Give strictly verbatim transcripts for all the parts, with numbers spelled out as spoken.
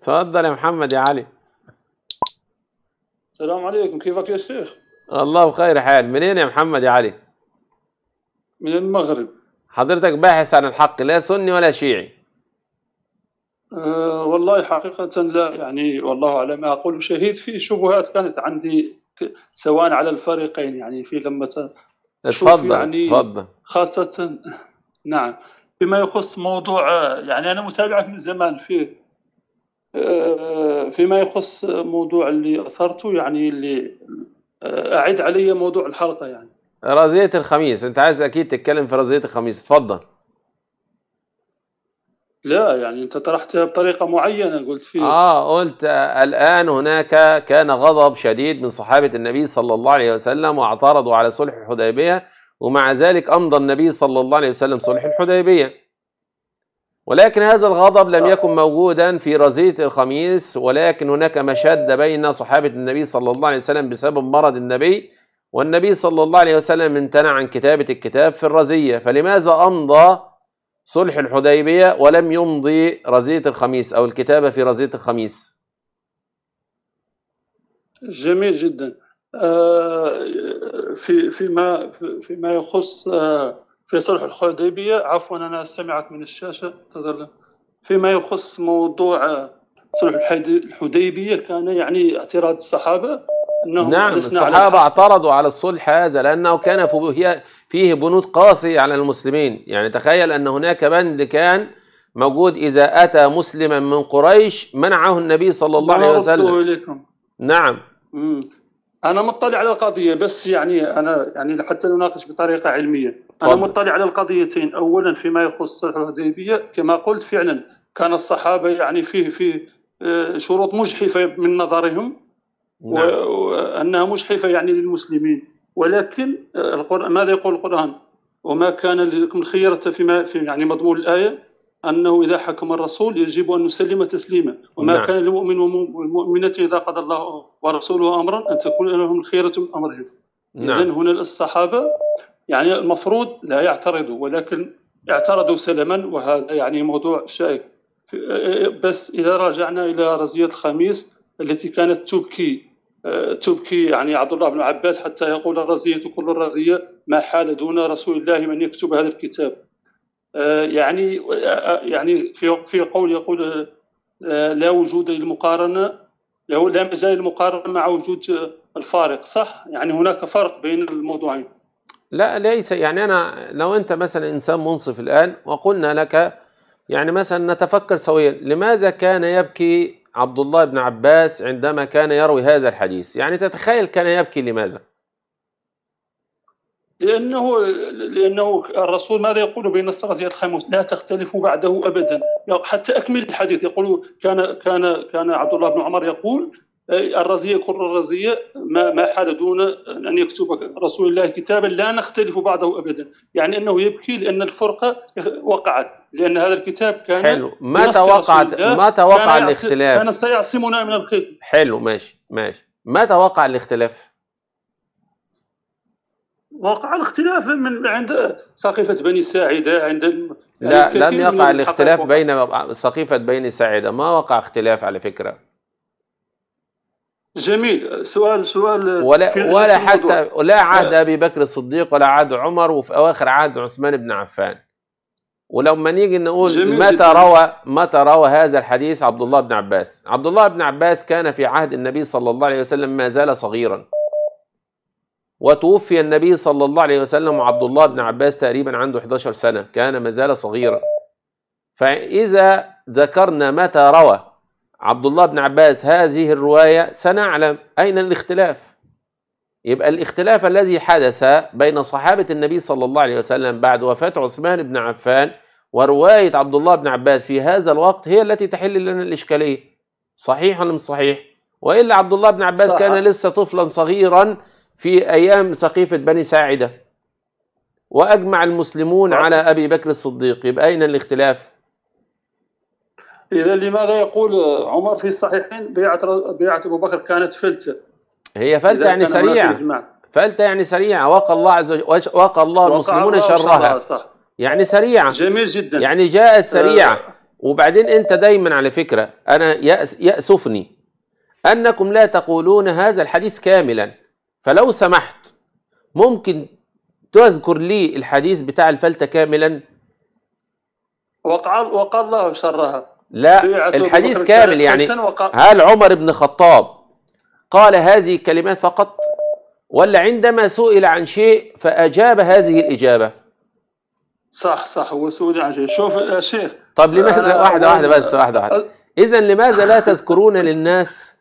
تفضل يا محمد يا علي. السلام عليكم، كيفك يا شيخ؟ الله بخير حال. منين يا محمد يا علي؟ من المغرب. حضرتك باحث عن الحق، لا سني ولا شيعي؟ أه والله حقيقة لا، يعني والله على ما أقول شهيد في شبهات كانت عندي سواء على الفريقين، يعني في لما تفضل يعني تفضل خاصة نعم بما يخص موضوع، يعني أنا متابعك من زمان في فيما يخص موضوع اللي أثرته، يعني اللي أعد علي موضوع الحلقة يعني رزية الخميس. أنت عايز أكيد تتكلم في رزية الخميس، تفضل. لا يعني أنت طرحتها بطريقة معينة، قلت فيه آه قلت الآن هناك كان غضب شديد من صحابة النبي صلى الله عليه وسلم واعترضوا على صلح الحديبية، ومع ذلك أمضى النبي صلى الله عليه وسلم صلح الحديبية، ولكن هذا الغضب لم يكن موجودا في رزية الخميس، ولكن هناك مشادة بين صحابة النبي صلى الله عليه وسلم بسبب مرض النبي، والنبي صلى الله عليه وسلم امتنع عن كتابة الكتاب في الرزية، فلماذا أمضى صلح الحديبية ولم يمضي رزية الخميس أو الكتابة في رزية الخميس؟ جميل جدا. آه في فيما فيما يخص آه في صلح الحديبية، عفوا أنا سمعت من الشاشة تظل. فيما يخص موضوع صلح الحديبية كان يعني اعتراض الصحابة أنهم نعم الصحابة اعترضوا على الصلح هذا لأنه كان فيه بنود قاسية على المسلمين، يعني تخيل أن هناك بند كان موجود إذا أتى مسلما من قريش منعه النبي صلى الله عليه وسلم. نعم مم. أنا مطلع على القضية، بس يعني أنا يعني حتى نناقش بطريقة علمية. أنا مطلع على القضيتين. أولا فيما يخص صلح الحديبية كما قلت فعلا كان الصحابة يعني فيه في شروط مجحفة من نظرهم، نعم. وأنها مجحفة يعني للمسلمين، ولكن القرآن ماذا يقول القرآن؟ وما كان لكم خيرة فيما في يعني مضمون الآية أنه إذا حكم الرسول يجب أن نسلم تسليما، وما نعم. كان للمؤمن والمؤمنة إذا قضى الله ورسوله أمرا أن تكون لهم الخيرة من أمرهم. نعم. إذن هنا الصحابة يعني المفروض لا يعترضوا، ولكن اعترضوا سلما، وهذا يعني موضوع شائك. بس إذا راجعنا إلى رزية الخميس التي كانت تبكي تبكي يعني عبد الله بن عباس حتى يقول الرزية كل الرزية ما حال دون رسول الله من يكتب هذا الكتاب، يعني يعني في في قول يقول لا وجود للمقارنه، لا مجال للمقارنه مع وجود الفارق، صح؟ يعني هناك فرق بين الموضوعين. لا ليس، يعني انا لو انت مثلا انسان منصف الان وقلنا لك يعني مثلا نتفكر سويا، لماذا كان يبكي عبد الله بن عباس عندما كان يروي هذا الحديث؟ يعني تتخيل كان يبكي لماذا؟ لأنه لأنه الرسول ماذا يقول بين رزية الخميس؟ لا تختلفوا بعده أبدا، حتى أكمل الحديث يقول كان كان كان عبد الله بن عمر يقول الرزية كل الرزية ما ما حال دون أن يكتب رسول الله كتابا لا نختلف بعده أبدا، يعني أنه يبكي لأن الفرقة وقعت، لأن هذا الكتاب كان حلو. متى وقعت متى وقع الاختلاف؟ كان سيعصمنا من الخير. حلو ماشي ماشي. متى وقع الاختلاف؟ وقع الاختلاف من عند سقيفة بني ساعدة عند لا لم يقع الاختلاف بين سقيفة بني ساعدة، ما وقع اختلاف على فكرة. جميل. سؤال سؤال ولا ولا حتى لا عهد أبي بكر الصديق ولا عهد عمر، وفي أواخر عهد عثمان بن عفان. ولما نيجي نقول متى روى متى روى هذا الحديث عبد الله بن عباس؟ عبد الله بن عباس كان في عهد النبي صلى الله عليه وسلم ما زال صغيرا، وتوفي النبي صلى الله عليه وسلم وعبد الله بن عباس تقريبا عنده إحدى عشرة سنة، كان ما زال صغيرا. فإذا ذكرنا متى روى عبد الله بن عباس هذه الرواية سنعلم أين الاختلاف. يبقى الاختلاف الذي حدث بين صحابة النبي صلى الله عليه وسلم بعد وفاة عثمان بن عفان ورواية عبد الله بن عباس في هذا الوقت هي التي تحل لنا الإشكالية، صحيح ولا مش صحيح؟ وإلا عبد الله بن عباس صح. كان لسه طفلا صغيرا في أيام سقيفة بني ساعدة، وأجمع المسلمون على أبي بكر الصديق، يبقى أين الاختلاف؟ إذا لماذا يقول عمر في الصحيحين بيعة بيعة أبو بكر كانت فلتة؟ هي فلتة يعني سريعة، فلتة يعني سريعة، وقى الله عز وجل وقى الله المسلمون شرها، يعني سريعة. جميل جدا. يعني جاءت سريعة. وبعدين أنت دايما على فكرة أنا يأسفني أنكم لا تقولون هذا الحديث كاملا، فلو سمحت ممكن تذكر لي الحديث بتاع الفلتة كاملا؟ وقع وقع الله شرها. لا الحديث كامل يعني. هل عمر بن الخطاب قال هذه الكلمات فقط، ولا عندما سئل عن شيء فأجاب هذه الإجابة؟ صح صح هو سؤال عجيب. شوف يا شيخ، طب لماذا واحدة واحدة بس واحدة واحدة إذا لماذا لا تذكرون للناس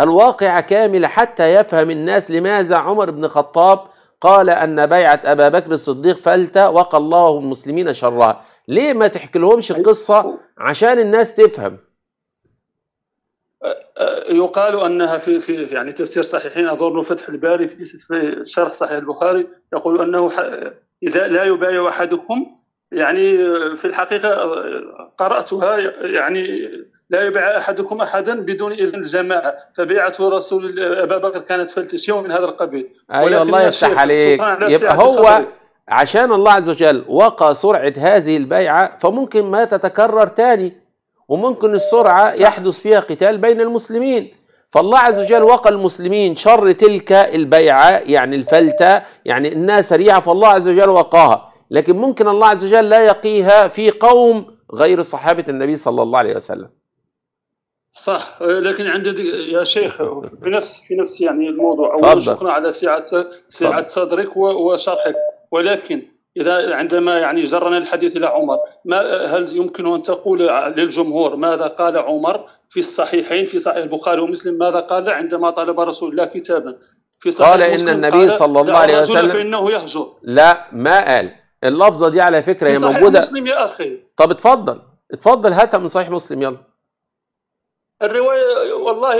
الواقعة كاملة حتى يفهم الناس لماذا عمر بن الخطاب قال أن بيعة أبا بكر الصديق فلتة وقى الله المسلمين شرها؟ ليه ما تحكي لهمش القصة عشان الناس تفهم؟ يقال انها في في يعني تفسير صحيحين اظن فتح الباري في في شرح صحيح البخاري يقول انه اذا لا يبايع احدكم، يعني في الحقيقه قراتها يعني لا يبايع احدكم احدا بدون اذن الجماعه، فبيعه رسول ابا بكر كانت فلت شيء من هذا القبيل. اي الله يفتح عليك. يبقى هو عشان الله عز وجل وقى سرعه هذه البيعه فممكن ما تتكرر ثاني، وممكن السرعة يحدث فيها قتال بين المسلمين، فالله عز وجل وقى المسلمين شر تلك البيعة يعني الفلتة، يعني إنها سريعة فالله عز وجل وقاها، لكن ممكن الله عز وجل لا يقيها في قوم غير صحابة النبي صلى الله عليه وسلم. صح، لكن عندي يا شيخ في نفس في نفس يعني الموضوع. أولا شكرا على سعة سعة صدرك وشرحك، ولكن إذا عندما يعني جرنا الحديث إلى عمر، ما هل يمكن أن تقول للجمهور ماذا قال عمر في الصحيحين في صحيح البخاري ومسلم؟ ماذا قال عندما طلب رسول الله كتابا في صحيح قال إن النبي صلى الله عليه وسلم فإنه يهجر؟ لا ما قال اللفظة دي على فكرة، هي موجودة في صحيح مسلم يا أخي. طب اتفضل اتفضل هاتها من صحيح مسلم، يلا الرواية والله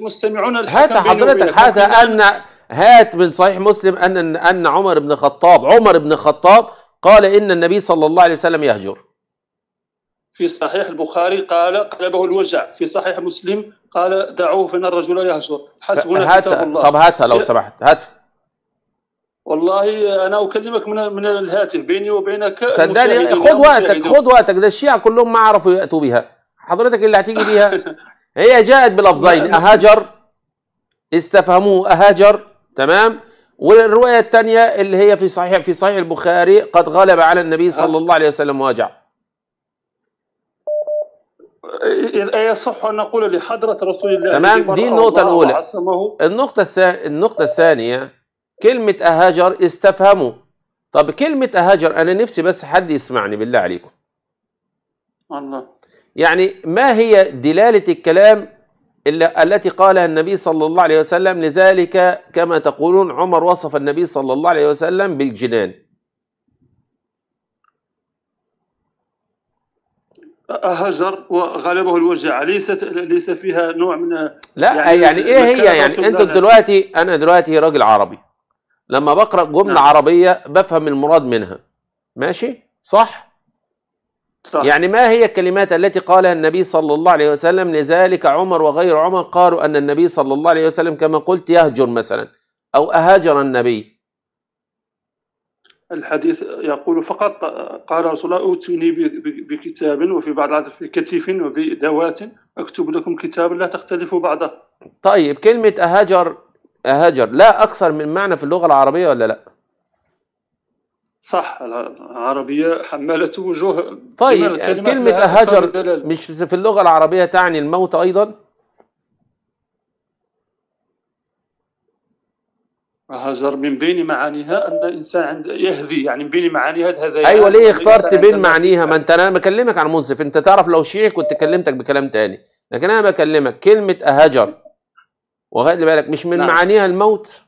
مستمعون هاتها حضرتك، هاتها أن هات من صحيح مسلم أن أن عمر بن الخطاب عمر بن الخطاب قال إن النبي صلى الله عليه وسلم يهجر. في صحيح البخاري قال قلبه الوجع، في صحيح مسلم قال دعوه فإن الرجل يهجر، حسبنا كتاب الله. طب هاتها لو سمحت هاتها. والله أنا أكلمك من من الهاتف بيني وبينك. صدقني خد وقتك خد وقتك، ده الشيعة كلهم ما عرفوا يأتوا بها، حضرتك اللي هتيجي بيها. هي جاءت بلفظين أهاجر، استفهموه أهاجر، تمام. والرواية الثانية اللي هي في صحيح في صحيح البخاري قد غلب على النبي صلى الله عليه وسلم وجع. يصح أن نقول لحضرة رسول الله، تمام. دي النقطة الأولى. النقطة النقطة الثانية كلمة أهاجر استفهموا. طب كلمة أهاجر أنا نفسي بس حد يسمعني بالله عليكم. الله. يعني ما هي دلالة الكلام التي قالها النبي صلى الله عليه وسلم؟ لذلك كما تقولون عمر وصف النبي صلى الله عليه وسلم بالجنان. هجر وغلبه الوجع، ليست ليس فيها نوع من لا يعني, يعني ايه هي يعني انتوا دلوقتي انا دلوقتي راجل عربي لما بقرأ جملة نعم. عربية بفهم المراد منها، ماشي صح؟ صح. يعني ما هي الكلمات التي قالها النبي صلى الله عليه وسلم؟ لذلك عمر وغير عمر قالوا أن النبي صلى الله عليه وسلم كما قلت يهجر مثلا أو أهاجر النبي. الحديث يقول فقط قال رسول الله أوتوني بكتاب، وفي بعض في كتيف وفي دوات أكتب لكم كتاب لا تختلفوا بعضه. طيب كلمة أهاجر أهاجر لا أكثر من معنى في اللغة العربية ولا لا؟ صح، العربية حمالة وجوه. طيب كلمة أهاجر مش في اللغة العربية تعني الموت أيضا؟ أهاجر من بين معانيها أن الإنسان عند يهذي، يعني من بين معانيها هذا. أيوة ليه اخترت بين معانيها؟ ما أنت أنا بكلمك عن منصف، أنت تعرف لو شيعي كنت كلمتك بكلام تاني، لكن أنا بكلمك كلمة أهاجر وخلي بالك مش من نعم. معانيها الموت؟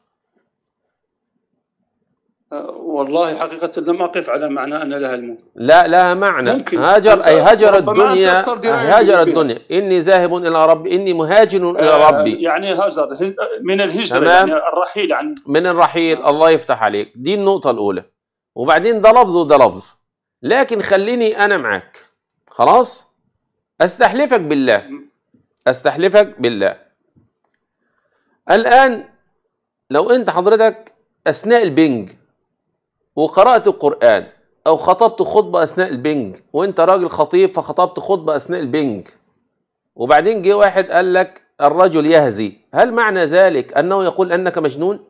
والله حقيقة لم أقف على معنى أن لها الموت. لا لها معنى. هاجر أي هجر الدنيا، هاجر الدنيا. إني ذاهب إلى ربي، إني مهاجر إلى ربي. يعني هاجر من الهجرة، يعني الرحيل عن. من الرحيل آه. الله يفتح عليك. دي النقطة الأولى. وبعدين ده لفظ وده لفظ. لكن خليني أنا معك. خلاص؟ أستحلفك بالله. أستحلفك بالله. الآن لو أنت حضرتك أثناء البنج وقرأت القرآن أو خطبت خطبة أثناء البنج، وأنت راجل خطيب فخطبت خطبة أثناء البنج، وبعدين جه واحد قال لك الرجل يهزي، هل معنى ذلك أنه يقول أنك مجنون؟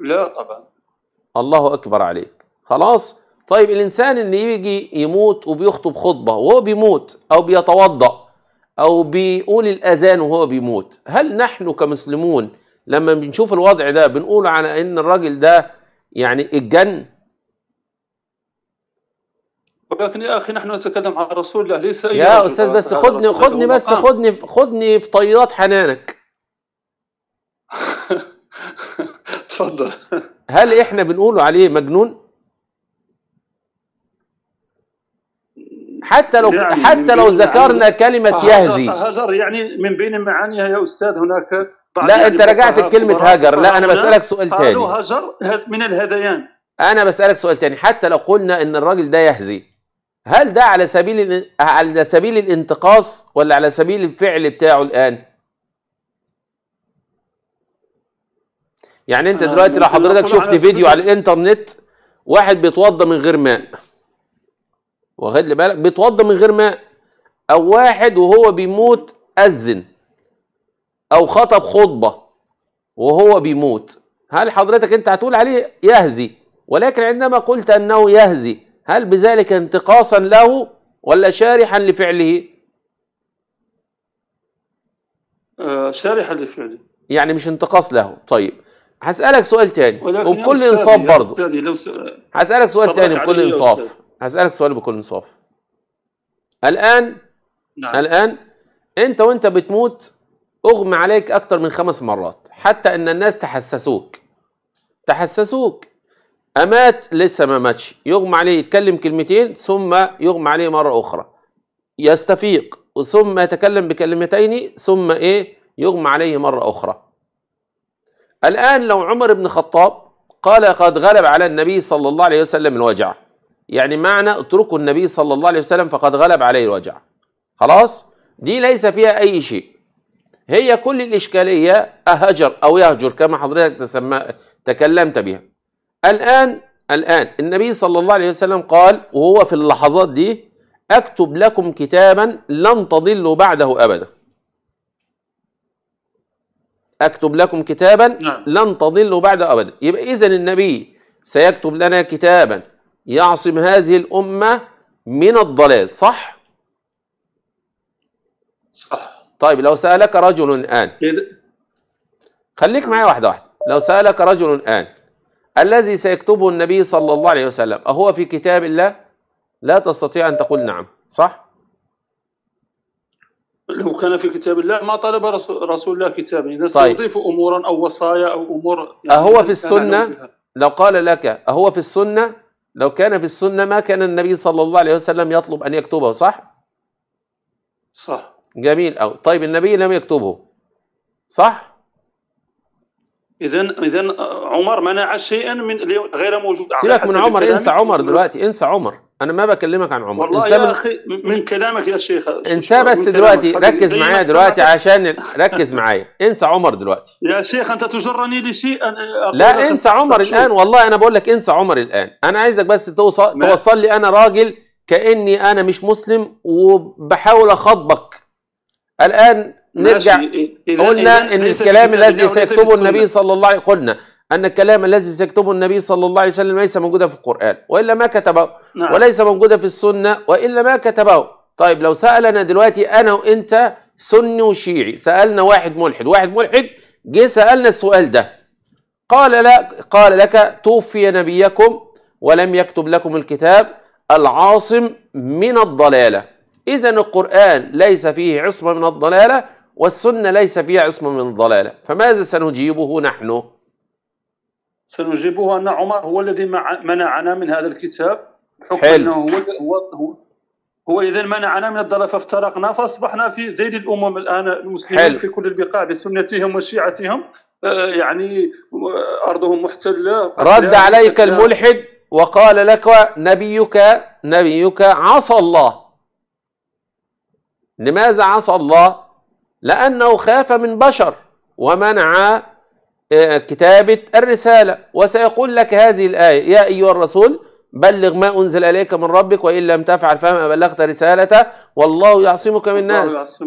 لا طبعا. الله أكبر عليك. خلاص؟ طيب الإنسان اللي يجي يموت وبيخطب خطبة وهو بيموت، أو بيتوضأ أو بيقول الأذان وهو بيموت، هل نحن كمسلمون لما بنشوف الوضع ده بنقول على إن الراجل ده يعني الجن؟ ولكن يا أخي نحن نتكلم عن رسول الله ليس أي يا أستاذ. بس خدني خدني بس خدني خدني في طيات حنانك. اتفضل. هل إحنا بنقوله عليه مجنون؟ حتى لو يعني حتى لو ذكرنا يعني كلمة يهزي. هجر يعني من بين معانيها يا أستاذ هناك. لا يعني انت رجعت لكلمة هجر. لا انا بسألك سؤال تاني. قالوا هجر من الهذيان. انا بسألك سؤال تاني، حتى لو قلنا ان الراجل ده يهزي، هل ده على سبيل على سبيل الانتقاص ولا على سبيل الفعل بتاعه الان؟ يعني انت دلوقتي لو حضرتك شفت فيديو على الانترنت واحد بيتوضى من غير ماء، واخد بالك، بيتوضى من غير ماء، او واحد وهو بيموت اذن أو خطب خطبة وهو بيموت، هل حضرتك أنت هتقول عليه يهزي؟ ولكن عندما قلت أنه يهزي هل بذلك انتقاصا له ولا شارحا لفعله؟ آه شارحا لفعله، يعني مش انتقاص له. طيب هسألك سؤال تاني وبكل إنصاف برضه. هسألك سؤال تاني بكل إنصاف. هسألك سؤال بكل إنصاف. الآن نعم. الآن أنت وأنت بتموت أغمى عليك أكتر من خمس مرات حتى أن الناس تحسسوك تحسسوك أمات لسه ما ماتش، يغمى عليه يتكلم كلمتين ثم يغمى عليه مرة أخرى، يستفيق ثم يتكلم بكلمتين ثم إيه يغمى عليه مرة أخرى. الآن لو عمر بن الخطاب قال قد غلب على النبي صلى الله عليه وسلم الوجع، يعني معنى اتركوا النبي صلى الله عليه وسلم فقد غلب عليه الوجع، خلاص دي ليس فيها أي شيء. هي كل الإشكالية أهجر أو يهجر كما حضرتك تسمى تكلمت بها. الآن الآن النبي صلى الله عليه وسلم قال وهو في اللحظات دي أكتب لكم كتابا لن تضلوا بعده أبدا. أكتب لكم كتابا لن تضلوا بعده أبدا. يبقى إذن النبي سيكتب لنا كتابا يعصم هذه الأمة من الضلال، صح؟ صح. طيب لو سألك رجل الآن، خليك معايا واحدة واحدة، لو سألك رجل الآن الذي سيكتبه النبي صلى الله عليه وسلم أهو في كتاب الله؟ لا تستطيع أن تقول نعم، صح؟ لو كان في كتاب الله ما طلب رسول الله كتابا، إذا سيضيف أمورا أو وصايا أو أمور يعني أهو في السنة. لو قال لك أهو في السنة، لو كان في السنة ما كان النبي صلى الله عليه وسلم يطلب أن يكتبه، صح؟ صح. جميل أوي. طيب النبي لم يكتبه، صح؟ إذا إذا عمر منع شيئا من غير موجود. سيبك من عمر، انسى عمر دلوقتي، انسى عمر، أنا ما بكلمك عن عمر. والله يا أخي من كلامك يا شيخ انسى بس دلوقتي، ركز معايا دلوقتي عشان ركز معايا، انسى عمر دلوقتي يا شيخ، أنت تجرني لشيء. لا انسى عمر الآن، والله أنا بقول لك انسى عمر الآن، أنا عايزك بس توصل توصل لي أنا راجل كأني أنا مش مسلم وبحاول أخاطبك. الآن نرجع، قلنا ان الكلام الذي سيكتبه النبي صلى الله عليه وسلم، قلنا ان الكلام الذي سيكتبه النبي صلى الله عليه وسلم ليس موجودا في القرآن والا ما كتبه، نعم. وليس موجودا في السنة والا ما كتبه. طيب لو سألنا دلوقتي انا وانت سني وشيعي، سألنا واحد ملحد، واحد ملحد جه سألنا السؤال ده، قال لا قال لك توفي نبيكم ولم يكتب لكم الكتاب العاصم من الضلالة. إذن القرآن ليس فيه عصمة من الضلالة والسنة ليس فيها عصمة من الضلالة، فماذا سنجيبه نحن؟ سنجيبه أن عمر هو الذي منعنا من هذا الكتاب بحكم أنه هو هو, هو إذن منعنا من الضلال فافترقنا، فأصبحنا في ذيل الأمم الآن المسلمين حل. في كل البقاع بسنتهم وشيعتهم، يعني أرضهم محتلة. رد عليك الملحد وقال لك نبيك نبيك عصى الله. لماذا عصى الله؟ لأنه خاف من بشر ومنع كتابة الرسالة، وسيقول لك هذه الآية: يا أيها الرسول بلغ ما أنزل إليك من ربك وإن لم تفعل فما بلغت رسالته والله يعصمك من الناس.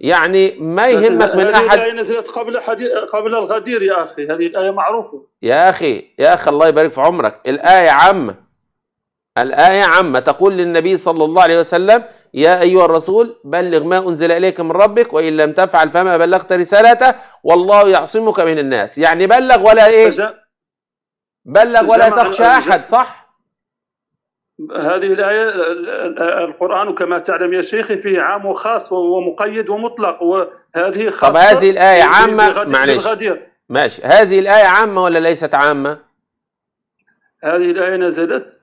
يعني ما يهمك من أحد. الآية نزلت قبل قبل الغدير يا أخي، هذه الآية معروفة. يا أخي يا أخي الله يبارك في عمرك، الآية عامة، الآية عامة تقول للنبي صلى الله عليه وسلم: يا أيها الرسول بلغ ما أنزل إليك من ربك وإن لم تفعل فما بلغت رسالته والله يعصمك من الناس. يعني بلغ ولا إيه؟ بلغ ولا تخشى أحد، صح؟ هذه الآية القرآن كما تعلم يا شيخي فيه عام وخاص ومقيد ومطلق، وهذه خاصة. طب هذه الآية عامة، معلش ماشي، هذه الآية عامة ولا ليست عامة؟ هذه الآية نزلت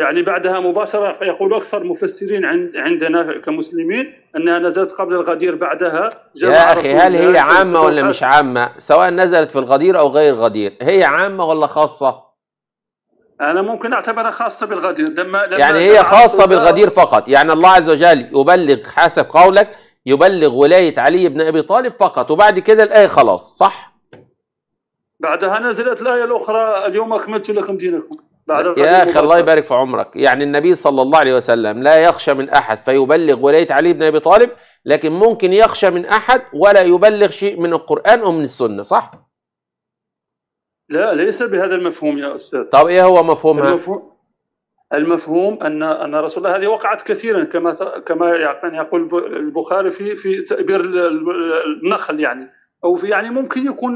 يعني بعدها مباشرة، يقول أكثر مفسرين عندنا كمسلمين أنها نزلت قبل الغدير بعدها. يا أخي هل هي عامة ولا مش عامة؟ سواء نزلت في الغدير أو غير الغدير، هي عامة ولا خاصة؟ أنا ممكن أعتبرها خاصة بالغدير. لما لما يعني هي خاصة بالغدير فقط، يعني الله عز وجل يبلغ حسب قولك يبلغ ولاية علي بن أبي طالب فقط، وبعد كده الآية خلاص، صح؟ بعدها نزلت الآية الأخرى: اليوم أكملت لكم دينكم. يا أخي الله يبارك في عمرك، يعني النبي صلى الله عليه وسلم لا يخشى من أحد فيبلغ ولاية علي بن أبي طالب، لكن ممكن يخشى من أحد ولا يبلغ شيء من القرآن أو من السنة، صح؟ لا، ليس بهذا المفهوم يا أستاذ. طب إيه هو مفهومها؟ المفهوم أن أن رسول الله، هذه وقعت كثيرا كما كما يعني يقول البخاري في في تأبير النخل، يعني أو في يعني ممكن يكون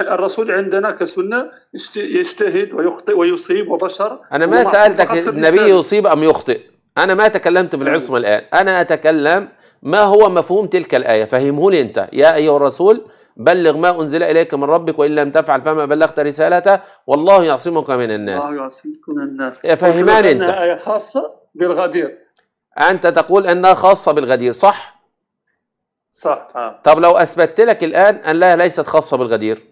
الرسول عندنا كسنة يجتهد ويخطئ ويصيب وبشر. أنا ما سألتك النبي يصيب أم يخطئ، أنا ما تكلمت في العصمة الآن، أنا أتكلم ما هو مفهوم تلك الآية، فهمه لي أنت: يا أيها الرسول بلغ ما أنزل إليك من ربك وإن لم تفعل فما بلغت رسالته والله يعصمك من الناس. الله يعصمك من الناس. فهماني أنت. أنها آية خاصة بالغدير. أنت تقول أنها خاصة بالغدير، صح؟ صح. آه. طب لو أثبتت لك الآن أنها ليست خاصة بالغدير.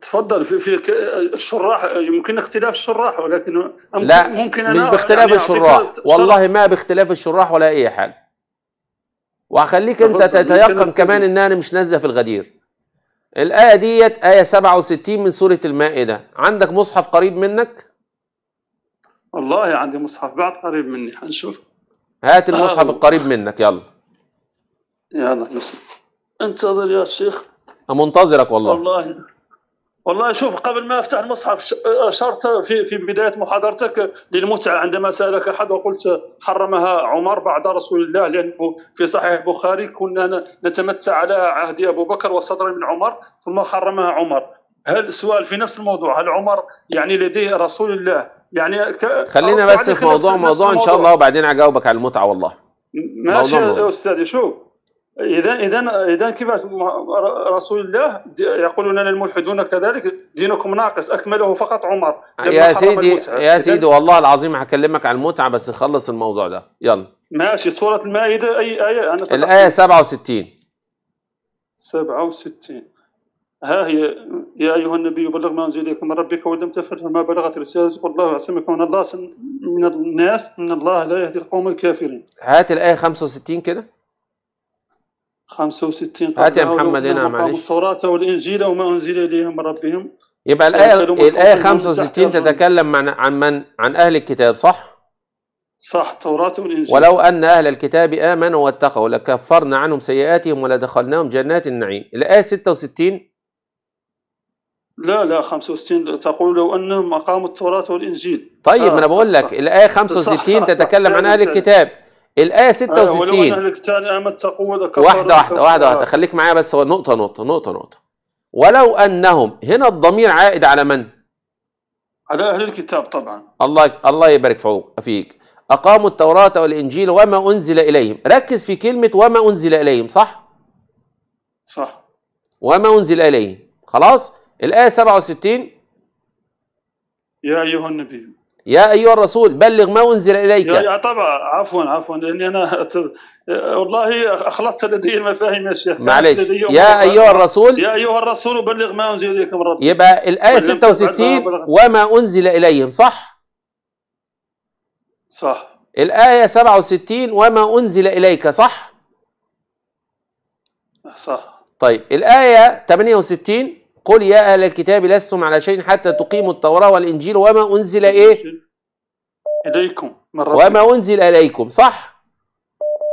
تفضل، في في الشراح يمكن اختلاف الشراح، ولكن لا ممكن أنا مش باختلاف يعني الشراح، والله ما باختلاف الشراح ولا أي حاجة. وهخليك أنت تتيقن كمان إن أنا مش نازلة في الغدير. الآية ديت آية سبعة وستين من سورة المائدة. عندك مصحف قريب منك؟ والله عندي مصحف بعد قريب مني، هنشوف. هات المصحف آه. القريب منك، يلا يلا نسمع. انتظر يا شيخ، منتظرك والله والله والله. شوف، قبل ما افتح المصحف اشرت في في بدايه محاضرتك للمتعه عندما سالك احد وقلت حرمها عمر بعد رسول الله، لانه في صحيح البخاري كنا نتمتع على عهد ابو بكر وصدر من عمر ثم حرمها عمر. هل سؤال في نفس الموضوع، هل عمر يعني لديه رسول الله يعني ك... خلينا بس في موضوع موضوع ان شاء الله، وبعدين اجاوبك على المتعه والله. ماشي يا استاذي. شوف، اذا اذا اذا كيفاش رسول الله يقول لنا الملحدون كذلك: دينكم ناقص، اكمله فقط عمر. يا سيدي يا سيدي والله العظيم هكلمك على المتعه، بس خلص الموضوع ده، يلا ماشي. سوره المائده اي ايه؟ انا الايه سبعة وستين. سبعة وستين ها هي: يا أيها النبي بلغ ما أنزل إليك من ربك وإن لم تفعل فما بلغت رسالته والله يعصمك من الله من الناس إن الله لا يهدي القوم الكافرين. هات الآية خمسة وستين كده. خمسة وستين هات يا محمد هنا، معلش. التوراة والإنجيل وما أنزل إليهم من ربهم. يبقى الآية الآية خمسة وستين تتكلم عن عن من؟ عن أهل الكتاب، صح؟ صح، التوراة والإنجيل. ولو أن أهل الكتاب آمنوا واتقوا لكفرنا عنهم سيئاتهم ولدخلناهم جنات النعيم. الآية ستة وستين لا لا خمسة وستين تقول لو أنهم أقاموا التوراة والإنجيل. طيب آه ما أنا بقول لك الآية خمسة وستين تتكلم عن أهل الكتاب، الآية ستة وستين ولو أن أهل الكتاب آمنوا واتقوا لكفرنا. واحدة واحدة واحدة واحدة، خليك معايا بس نقطة نقطة نقطة نقطة. ولو أنهم، هنا الضمير عائد على من؟ على أهل الكتاب طبعا. الله الله يبارك فيك. أقاموا التوراة والإنجيل وما أنزل إليهم، ركز في كلمة وما أنزل إليهم، صح؟ صح. وما أنزل إليهم، خلاص؟ الآية سبعة وستين: يا أيها النبي يا أيها الرسول بلغ ما أنزل إليك. يا طبعا عفوا عفوا لأني أنا أت... والله أخلطت لدي المفاهيم يا شيخ، معلش. يا أيها الرسول يا أيها الرسول بلغ ما أنزل إليك من ربك، يبقى الآية ستة وستين وما أنزل إليهم، صح؟ صح. الآية سبعة وستين وما أنزل إليك، صح؟ صح. طيب الآية ثمانية وستين قل يا أهل الكتاب لستم على شيء حتى تقيموا التوراة والإنجيل وما أنزل إيه؟ إليكم وما أنزل إليكم صح؟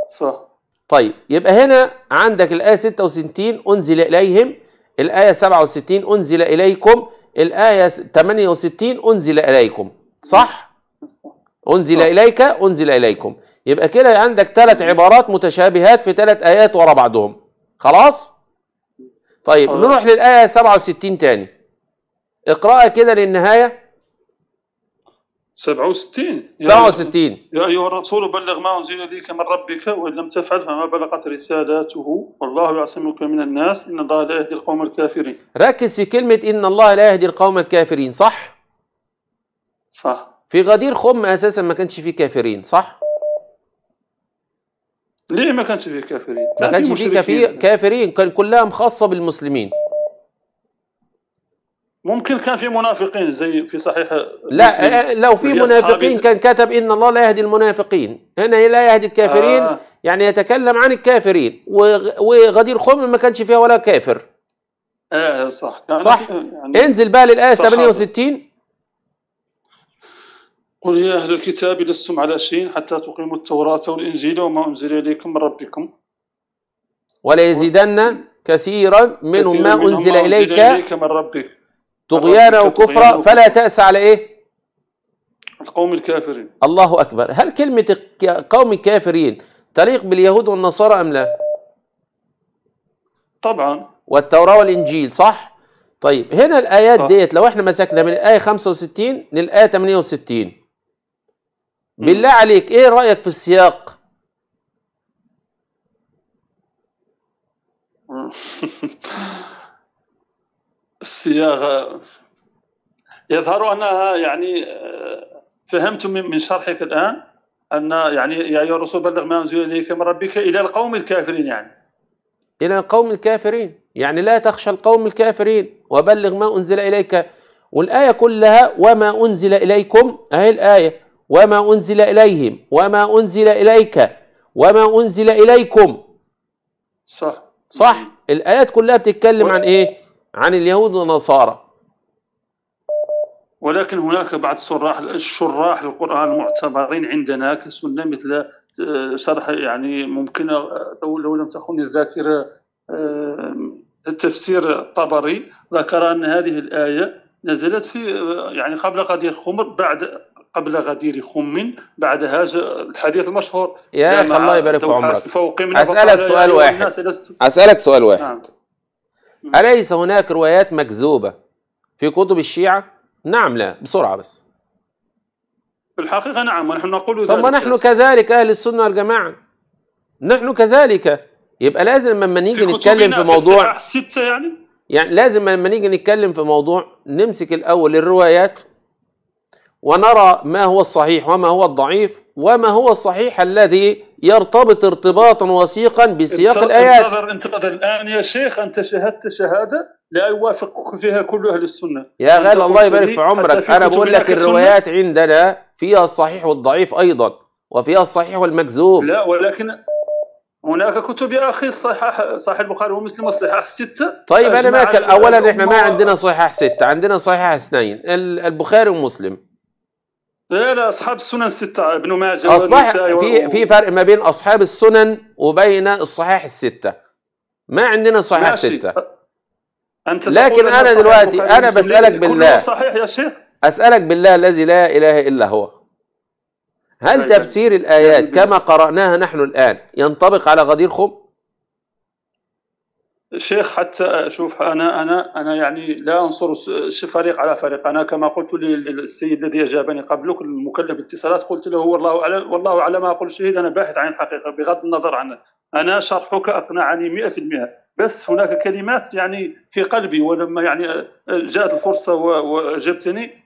صح. طيب يبقى هنا عندك الآية ستة وستين أنزل إليهم، الآية سبعة وستين أنزل إليكم، الآية ثمانية وستين أنزل إليكم صح؟ أنزل صح. إليك أنزل إليكم. يبقى كده عندك ثلاث عبارات متشابهات في ثلاث آيات ورا بعضهم خلاص؟ طيب أوه. نروح للآية سبعة وستين تاني، اقرأها كده للنهاية. سبعة وستين سبعة وستين يا أيها الرسول بلغ ما أنزل إليك من ربك وإن لم تفعل فما بلغت رسالاته والله يعصمك من الناس إن الله لا يهدي القوم الكافرين. ركز في كلمة إن الله لا يهدي القوم الكافرين صح؟ صح. في غدير خم أساسا ما كانش فيه كافرين صح؟ ليه ما كانش فيه كافرين؟ ما كانش فيه كافرين، كان كلها خاصة بالمسلمين. ممكن كان في منافقين زي في صحيح لا مسلم. لو في منافقين كان كتب ان الله لا يهدي المنافقين، هنا لا يهدي الكافرين آه. يعني يتكلم عن الكافرين، وغدير خم ما كانش فيها ولا كافر. اه صح صح يعني انزل بقى للآية ثمانية وستين قل يا أهل الكتاب لستم على شيء حتى تقيموا التوراة والإنجيل وما أنزل إليكم من ربكم وليزيدن كثيرا منهم ما أنزل إليك من ربك طغيانا وكفرا فلا تأس على إيه؟ القوم الكافرين. الله أكبر. هل كلمة قوم الكافرين تليق باليهود والنصارى أم لا؟ طبعا. والتوراة والإنجيل صح؟ طيب هنا الآيات صح. ديت لو إحنا مسكنا من الآية خمسة وستين للآية ثمانية وستين بالله عليك ايه رأيك في السياق؟ الصياغة يظهر انها يعني فهمت من شرحك الان ان يعني يا ايها الرسول بلغ ما انزل اليك من ربك الى القوم الكافرين، يعني الى القوم الكافرين، يعني لا تخشى القوم الكافرين وبلغ ما انزل اليك، والايه كلها وما انزل اليكم اهي الايه وما أنزل إليهم وما أنزل إليك وما أنزل إليكم صح صح. الآيات كلها بتتكلم عن إيه؟ عن اليهود والنصارى. ولكن هناك بعض الشراح الشراح القرآن المعتبرين عندنا كسنة مثل شرح يعني ممكن لو لم تخن الذاكرة التفسير الطبري ذكر أن هذه الآية نزلت في يعني قبل غدير خم بعد قبل غدير خم بعد هذا الحديث المشهور يا أخي الله يبارك في عمرك. أسألك سؤال واحد أسألك سؤال واحد نعم. أليس هناك روايات مكذوبة في كتب الشيعة؟ نعم لا بسرعة بس في الحقيقة نعم ونحن نقول ذلك. طب نحن كذلك أهل السنة والجماعة نحن كذلك. يبقى لازم لما نيجي نتكلم في موضوع في ستة يعني يعني لازم لما نيجي نتكلم في موضوع نمسك الأول الروايات ونرى ما هو الصحيح وما هو الضعيف وما هو الصحيح الذي يرتبط ارتباطا وثيقا بسياق الآيات. انتظر انتظر الآن يا شيخ أنت شهدت شهادة لا يوافق فيها كل أهل السنة يا غالي الله يبارك في عمرك. أنا بقول لك الروايات عندنا فيها الصحيح والضعيف أيضا وفيها الصحيح والمكذوب. لا ولكن هناك كتب يا أخي صحيح صحيح البخاري ومسلم والصحاح ستة. طيب أنا ماكل أولا إحنا ما عندنا صحيح ستة، عندنا صحيح اثنين البخاري ومسلم. لا لا اصحاب السنن ستة ابن ماجه اصبح في في فرق ما بين اصحاب السنن وبين الصحاح الستة. ما عندنا صحاح ماشي. ستة أنت لكن انا دلوقتي انا بسالك بالله صحيح يا شيخ اسالك بالله الذي لا اله الا هو هل أيوة. تفسير الايات أيوة. كما قراناها نحن الان ينطبق على غدير خم؟ شيخ حتى شوف انا انا انا يعني لا انصر فريق على فريق. انا كما قلت للسيد الذي اجابني قبلك المكلف الاتصالات قلت له والله اعلم والله اعلم ما اقول شهيد انا باحث عن الحقيقه بغض النظر عنه. انا شرحك اقنعني مئة بالمئة بس هناك كلمات يعني في قلبي ولما يعني جاءت الفرصه واجبتني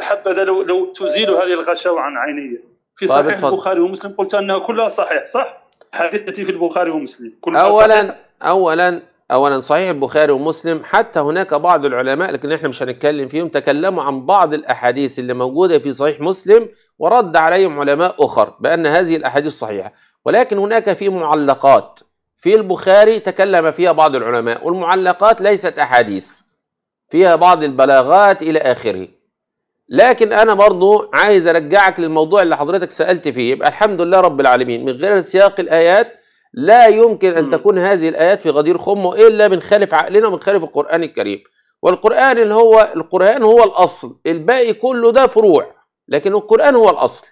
حبذا لو, لو تزيل هذه الغشاوه عن عيني. في صحيح البخاري ومسلم قلت انها كلها صحيح صح؟ حديثتي في البخاري ومسلم كلها اولا صحيح. اولا أولا صحيح البخاري ومسلم حتى هناك بعض العلماء لكن احنا مش هنتكلم فيهم تكلموا عن بعض الأحاديث اللي موجودة في صحيح مسلم ورد عليهم علماء أخر بأن هذه الأحاديث صحيحة، ولكن هناك في معلقات في البخاري تكلم فيها بعض العلماء، والمعلقات ليست أحاديث، فيها بعض البلاغات إلى آخره. لكن أنا برضو عايز أرجعك للموضوع اللي حضرتك سألت فيه. يبقى الحمد لله رب العالمين من غير سياق الآيات لا يمكن أن تكون هذه الآيات في غدير خم إلا من خالف عقلنا ومن خالف القرآن الكريم. والقرآن اللي هو القرآن هو الأصل، الباقي كله ده فروع، لكن القرآن هو الأصل.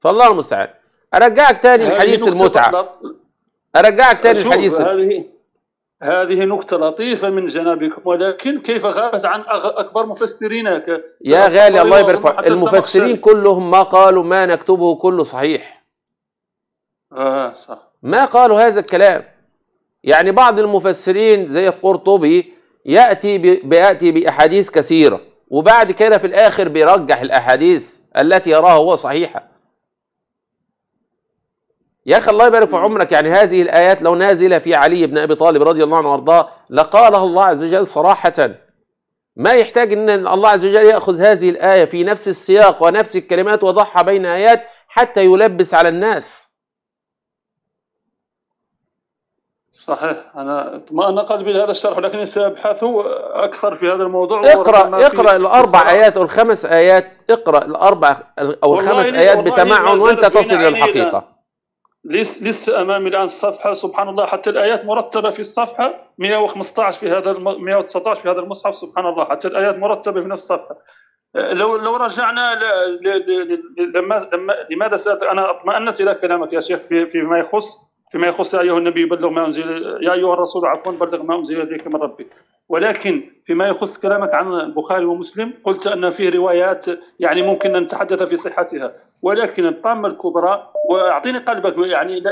فالله المستعان. أرجعك تاني لحديث المتعة. أرجعك تاني لحديث هذه هذه نقطة لطيفة من جانبكم، ولكن كيف غابت عن أكبر مفسرينها يا غالي؟ الله يبارك. المفسرين كلهم ما قالوا ما نكتبه كله صحيح. آه صح. ما قالوا هذا الكلام. يعني بعض المفسرين زي القرطبي يأتي بيأتي بأحاديث كثيرة، وبعد كده في الآخر بيرجح الأحاديث التي يراها هو صحيحة. يا أخي الله يبارك في عمرك، يعني هذه الآيات لو نازلة في علي بن أبي طالب رضي الله عنه وارضاه لقالها الله عز وجل صراحة. ما يحتاج أن الله عز وجل يأخذ هذه الآية في نفس السياق ونفس الكلمات وضحى بين آيات حتى يلبس على الناس. صحيح، أنا اطمأن قلبي لهذا الشرح، ولكن سأبحث أكثر في هذا الموضوع. اقرأ اقرأ الأربع آيات أو الخمس آيات، اقرأ الأربع أو الخمس آيات بتمعن وأنت تصل للحقيقة. لسه أمامي الآن الصفحة، سبحان الله، حتى الآيات مرتبة في الصفحة مئة وخمسة عشر في هذا مئة وتسعة عشر في هذا المصحف، سبحان الله، حتى الآيات مرتبة في نفس الصفحة. لو لو رجعنا ل... ل... ل... لما... لماذا سألت؟ أنا اطمأنت إلى كلامك يا شيخ في فيما يخص فيما يخص يا أيها النبي بلغ ما أنزل، يا أيها الرسول عفوا بلغ ما أنزل إليك من ربك. ولكن فيما يخص كلامك عن البخاري ومسلم قلت أن فيه روايات يعني ممكن أن نتحدث في صحتها، ولكن الطامة الكبرى، وأعطيني قلبك، يعني لا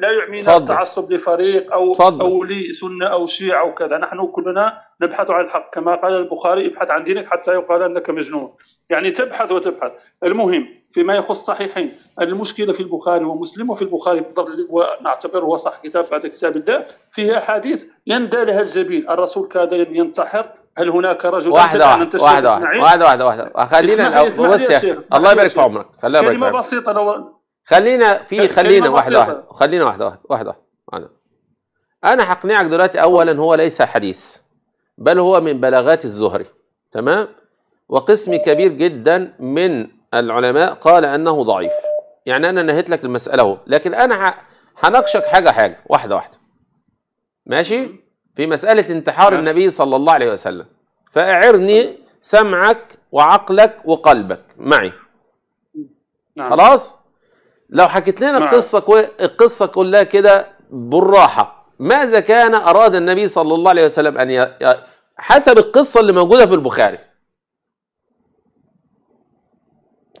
لا يعنينا التعصب لفريق أو صدق. أو لسنة أو شيعة أو كذا، نحن كلنا نبحث عن الحق كما قال البخاري ابحث عن دينك حتى يقال أنك مجنون، يعني تبحث وتبحث. المهم فيما يخص صحيحين، المشكلة في البخاري ومسلم، وفي البخاري ونعتبره صح كتاب بعد كتاب الله، فيها أحاديث يندى لها الجبين، الرسول كاد ينتحر، هل هناك رجل واحدة واحدة واحدة واحدة واحدة واحدة خلينا بص يا أخي الله يبارك في عمرك، خلينا كلمة بسيطة لو خلينا في خلينا واحدة واحدة خلينا واحدة واحدة واحدة أنا هقنعك دلوقتي. أولا هو ليس حديث بل هو من بلاغات الزهري، تمام؟ وقسم كبير جدا من العلماء قال أنه ضعيف. يعني أنا نهيت لك المسألة اهو، لكن أنا هناقشك حاجة حاجة واحدة واحدة، ماشي؟ في مسألة انتحار ماشي. النبي صلى الله عليه وسلم، فأعرني سمعك وعقلك وقلبك معي. نعم. خلاص؟ لو حكيت لنا القصة كو... القصة كلها كده بالراحة، ماذا كان أراد النبي صلى الله عليه وسلم أن ي... حسب القصة اللي موجودة في البخاري.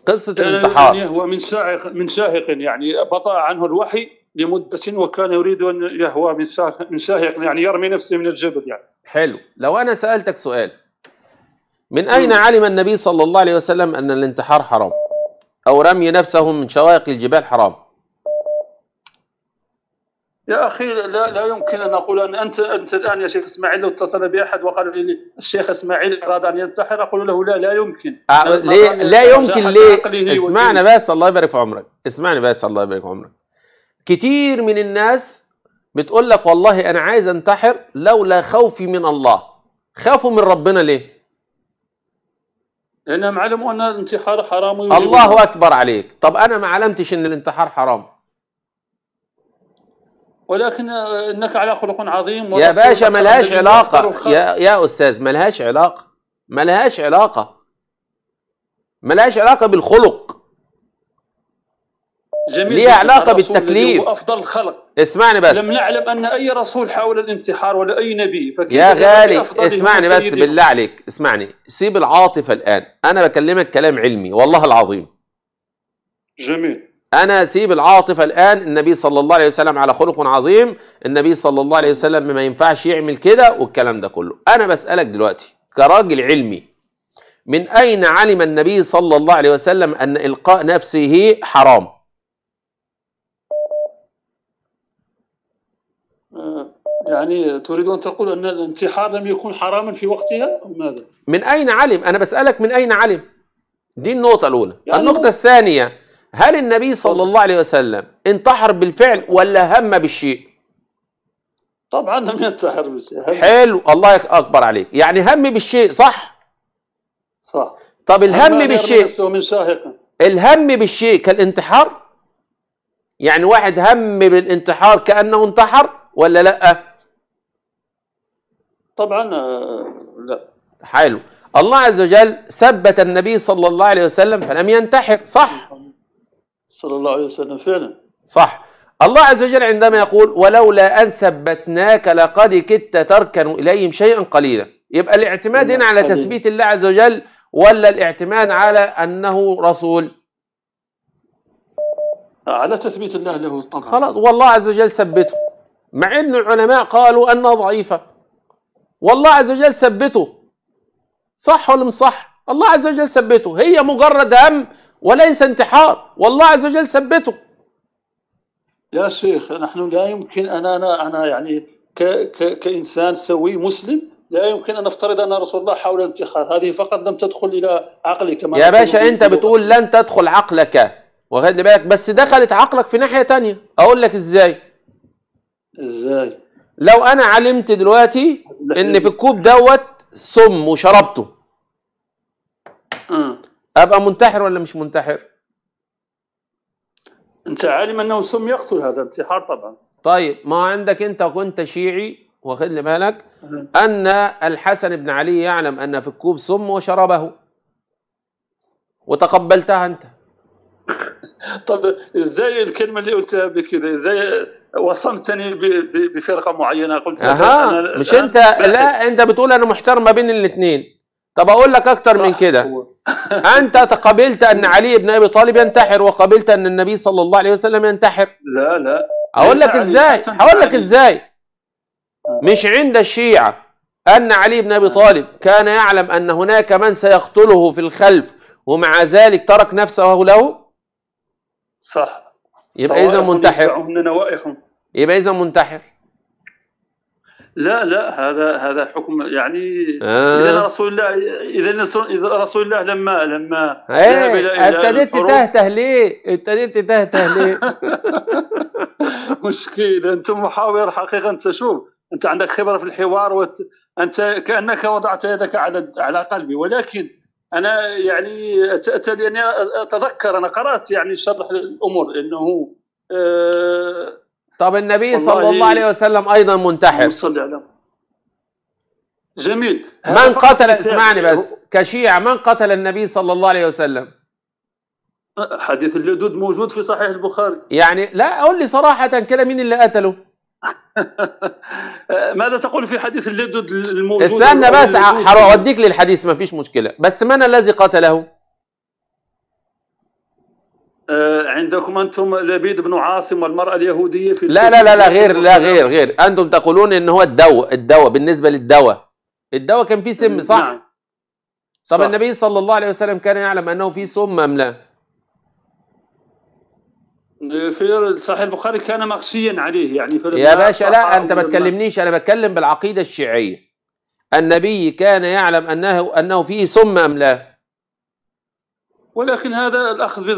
قصة الانتحار هو من شاهق من شاهق يعني بطأ عنه الوحي لمدة، وكان يريد أن يهوى من شاهق من شاهق يعني يرمي نفسه من الجبل. يعني حلو، لو أنا سألتك سؤال، من أين علم النبي صلى الله عليه وسلم أن الانتحار حرام أو رمي نفسه من شواهق الجبال حرام؟ يا أخي لا لا يمكن أن أقول أن أنت أنت الآن يا شيخ إسماعيل لو اتصل بأحد وقال لي الشيخ إسماعيل أراد أن ينتحر أقول له لا لا يمكن. أه ليه لا يمكن؟ ليه؟ اسمعني بس الله يبارك في عمرك، اسمعني بس الله يبارك في عمرك. كتير من الناس بتقول لك والله أنا عايز أنتحر لولا خوفي من الله. خافوا من ربنا ليه؟ لأنهم علموا أن الانتحار حرام. الله أكبر عليك، طب أنا ما علمتش أن الانتحار حرام. ولكن انك على خلق عظيم يا باشا. ملهاش علاقه يا يا استاذ، ملهاش علاقه ملهاش علاقه ملهاش علاقه بالخلق. جميل، ليها علاقه بالتكليف. افضل خلق، اسمعني بس، لم نعلم ان اي رسول حاول الانتحار ولا اي نبي. يا غالي اسمعني بس بالله عليك، اسمعني، سيب العاطفه الان، انا بكلمك كلام علمي والله العظيم. جميل، أنا سيب العاطفة الآن. النبي صلى الله عليه وسلم على خلق عظيم، النبي صلى الله عليه وسلم ما ينفعش يعمل كده والكلام ده كله. أنا بسألك دلوقتي كراجل علمي، من أين علم النبي صلى الله عليه وسلم أن إلقاء نفسه حرام؟ يعني تريد أن تقول أن الانتحار لم يكن حراما في وقتها أم ماذا؟ من أين علم؟ أنا بسألك من أين علم؟ دي النقطة الأولى. يعني النقطة الثانية، هل النبي صلى الله عليه وسلم انتحر بالفعل ولا هم بالشيء؟ طبعا لم ينتحر بالشيء. حلو، الله اكبر عليك، يعني هم بالشيء صح؟ صح. طب الهم بالشيء من الهم بالشيء كالانتحار؟ يعني واحد هم بالانتحار كأنه انتحر ولا لا؟ طبعا لا. حلو، الله عز وجل ثبت النبي صلى الله عليه وسلم فلم ينتحر، صح؟ صلى الله عليه وسلم فعلا صح. الله عز وجل عندما يقول ولولا أن ثبتناك لقد كدت تركن إليهم شيئا قليلا، يبقى الاعتماد هنا على تثبيت الله عز وجل ولا الاعتماد على أنه رسول؟ على تثبيت الله له طبعا. خلاص، والله عز وجل ثبته، مع أن العلماء قالوا أنه ضعيفة، والله عز وجل ثبته، صح ولا مش صح؟ الله عز وجل ثبته، هي مجرد هم وليس انتحار، والله عز وجل ثبته. يا شيخ نحن لا يمكن أن أنا أنا يعني ك ك كإنسان سوي مسلم لا يمكن أن نفترض أن رسول الله حاول الانتحار، هذه فقط لم تدخل إلى عقلك. يا باشا أنت بتقول لن تدخل عقلك، واخد بالك، بس دخلت عقلك في ناحية تانية. أقول لك إزاي؟ إزاي؟ لو أنا علمت دلوقتي إن في الكوب دوت سم وشربته، أه. أبقى منتحر ولا مش منتحر؟ أنت عالم أنه سم يقتل، هذا انتحار طبعا. طيب ما عندك أنت كنت شيعي، واخد بالك، أه. أن الحسن بن علي يعلم أن في الكوب سم وشربه وتقبلتها أنت. طب ازاي الكلمه اللي قلتها بكذا؟ ازاي وصمتني بفرقه معينه؟ قلت اها مش انت، لا انت بتقول انا محتار ما بين الاثنين. طب اقول لك اكتر من كده، انت تقبلت ان علي بن ابي طالب ينتحر وقبلت ان النبي صلى الله عليه وسلم ينتحر. لا لا اقول لك ازاي، هقول لك ازاي. مش عند الشيعه ان علي بن ابي طالب كان يعلم ان هناك من سيقتله في الخلف ومع ذلك ترك نفسه له؟ صح. يبقى إذا منتحر. يبقى إذا منتحر. لا لا هذا هذا حكم يعني آه. إذا رسول الله إذا إذا رسول الله لما لما إيه ابتديت تهته ليه؟ ابتديت تهته ليه؟ مشكلة، أنت محاور حقيقة. أنت شوف أنت عندك خبرة في الحوار وت... أنت كأنك وضعت يدك على على قلبي، ولكن أنا يعني أتأتى لأني أتذكر أنا قرأت يعني شرح الأمور أنه آه. طب النبي صلى الله عليه وسلم أيضا منتحر. جميل. من قتل، اسمعني بس كشيعة، من قتل النبي صلى الله عليه وسلم؟ حديث اللدود موجود في صحيح البخاري. يعني لا أقول لي صراحة كده مين اللي قتله؟ ماذا تقول في حديث اللدود الموجود؟ استنى بس هوديك للحديث، ما فيش مشكلة، بس من الذي قتله؟ آه عندكم أنتم لبيد بن عاصم والمرأة اليهودية في لا لا لا لا غير لا غير غير أنتم تقولون إن هو الدواء الدواء بالنسبة للدواء الدواء كان فيه سم، صح؟ نعم. طب صح. النبي صلى الله عليه وسلم كان يعلم أنه فيه سم أم لا؟ في صحيح البخاري كان مغشيا عليه يعني. يا باشا لا انت ما تكلمنيش، انا بتكلم بالعقيده الشيعيه. النبي كان يعلم انه انه فيه سم ام لا؟ ولكن هذا الاخذ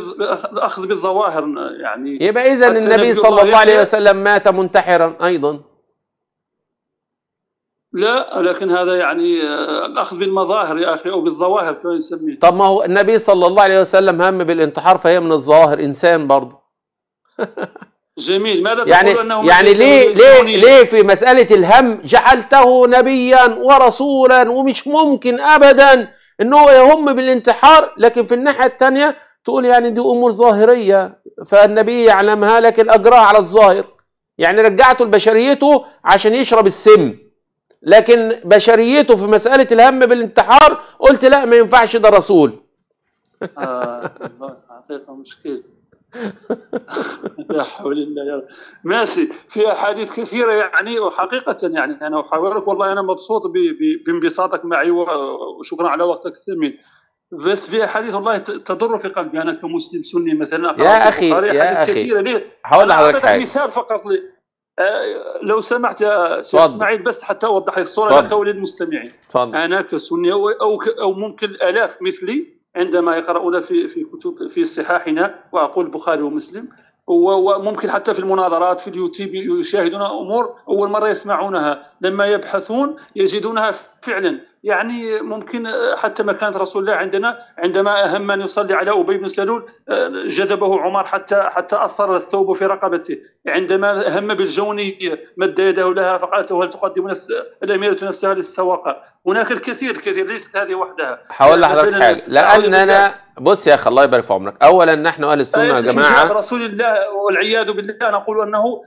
الاخذ بالظواهر يعني. يبقى اذا النبي صلى الله عليه وسلم مات منتحرا ايضا؟ لا، لكن هذا يعني الاخذ بالمظاهر يا اخي او بالظواهر كما يسميه. طب ما هو النبي صلى الله عليه وسلم هم بالانتحار فهي من الظواهر، انسان برضه. جميل. ماذا تقول يعني أنه يعني ليه ليه ليه في مسألة الهم جعلته نبيا ورسولا ومش ممكن أبدا أنه يهم بالانتحار، لكن في الناحية الثانية تقول يعني دي أمور ظاهرية فالنبي يعلمها لكن أجراها على الظاهر، يعني رجعته لبشريته عشان يشرب السم، لكن بشريته في مسألة الهم بالانتحار قلت لا ما ينفعش ده رسول. آه حقيقة مشكلة. لا حول الله يا رب. ماشي، في احاديث كثيره يعني، وحقيقه يعني انا احاورك والله انا مبسوط بانبساطك معي وشكرا على وقتك الثمين، بس في احاديث والله تضر في قلبي انا كمسلم سني مثلا. يا اخي يا اخي هقول لحضرتك حاجه، مثال فقط لي لو سمحت يا شيخ اسماعيل، بس حتى اوضح لك الصوره لكول المستمعين. انا كسني او او ممكن الاف مثلي عندما يقرؤون في في كتب في صحاحنا، واقول بخاري ومسلم، وممكن حتى في المناظرات في اليوتيوب يشاهدون أمور أول مرة يسمعونها، لما يبحثون يجدونها فعلا. يعني ممكن حتى مكانة رسول الله عندنا، عندما أهم من يصلي على أبي بن سلول جذبه عمر حتى حتى أثر الثوب في رقبته، عندما هم بالجوني مد يده لها فقالت هل تقدم نفس الأميرة نفسها للسواقة. هناك الكثير الكثير، ليست هذه وحدها. حاول لحظة حاجة، لأننا بص يا أخي الله يبارك في عمرك، أولا نحن أهل السنة يا جماعة، رسول الله والعياذ بالله نقول أنه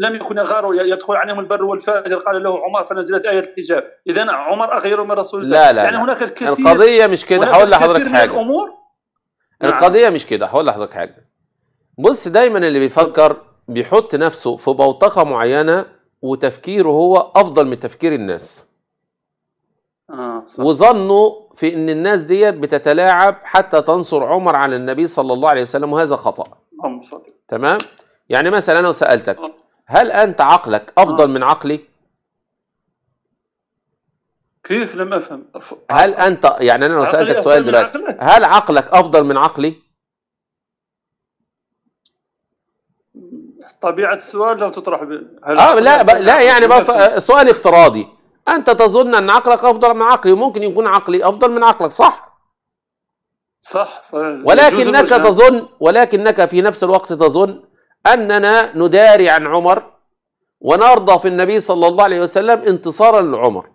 لم يكن غاره يدخل عليهم البر والفاجر، قال له عمر فنزلت آية الحجاب. إذن عمر أغير من رسول الله. لا لا يعني هناك الكثير، القضية مش كده. هقول لحضرتك حاجة، القضية مش كده. هقول لحضرتك حاجة، بص دايما اللي بيفكر بيحط نفسه في بوتقة معينة وتفكيره هو أفضل من تفكير الناس. آه وظنوا في ان الناس ديت بتتلاعب حتى تنصر عمر على النبي صلى الله عليه وسلم، وهذا خطأ. آه تمام. يعني مثلا انا لو سألتك هل انت عقلك افضل آه. من عقلي؟ كيف؟ لم افهم. هل انت يعني انا لو سألتك سؤال دلوقتي هل عقلك افضل من عقلي؟ طبيعة السؤال لو تطرح هل آه لا لا يعني بس سؤال افتراضي، أنت تظن أن عقلك أفضل من عقلي، وممكن يكون عقلي أفضل من عقلك، صح؟ صح. ولكنك تظن، ولكنك في نفس الوقت تظن أننا نداري عن عمر ونرضى في النبي صلى الله عليه وسلم انتصارا لعمر،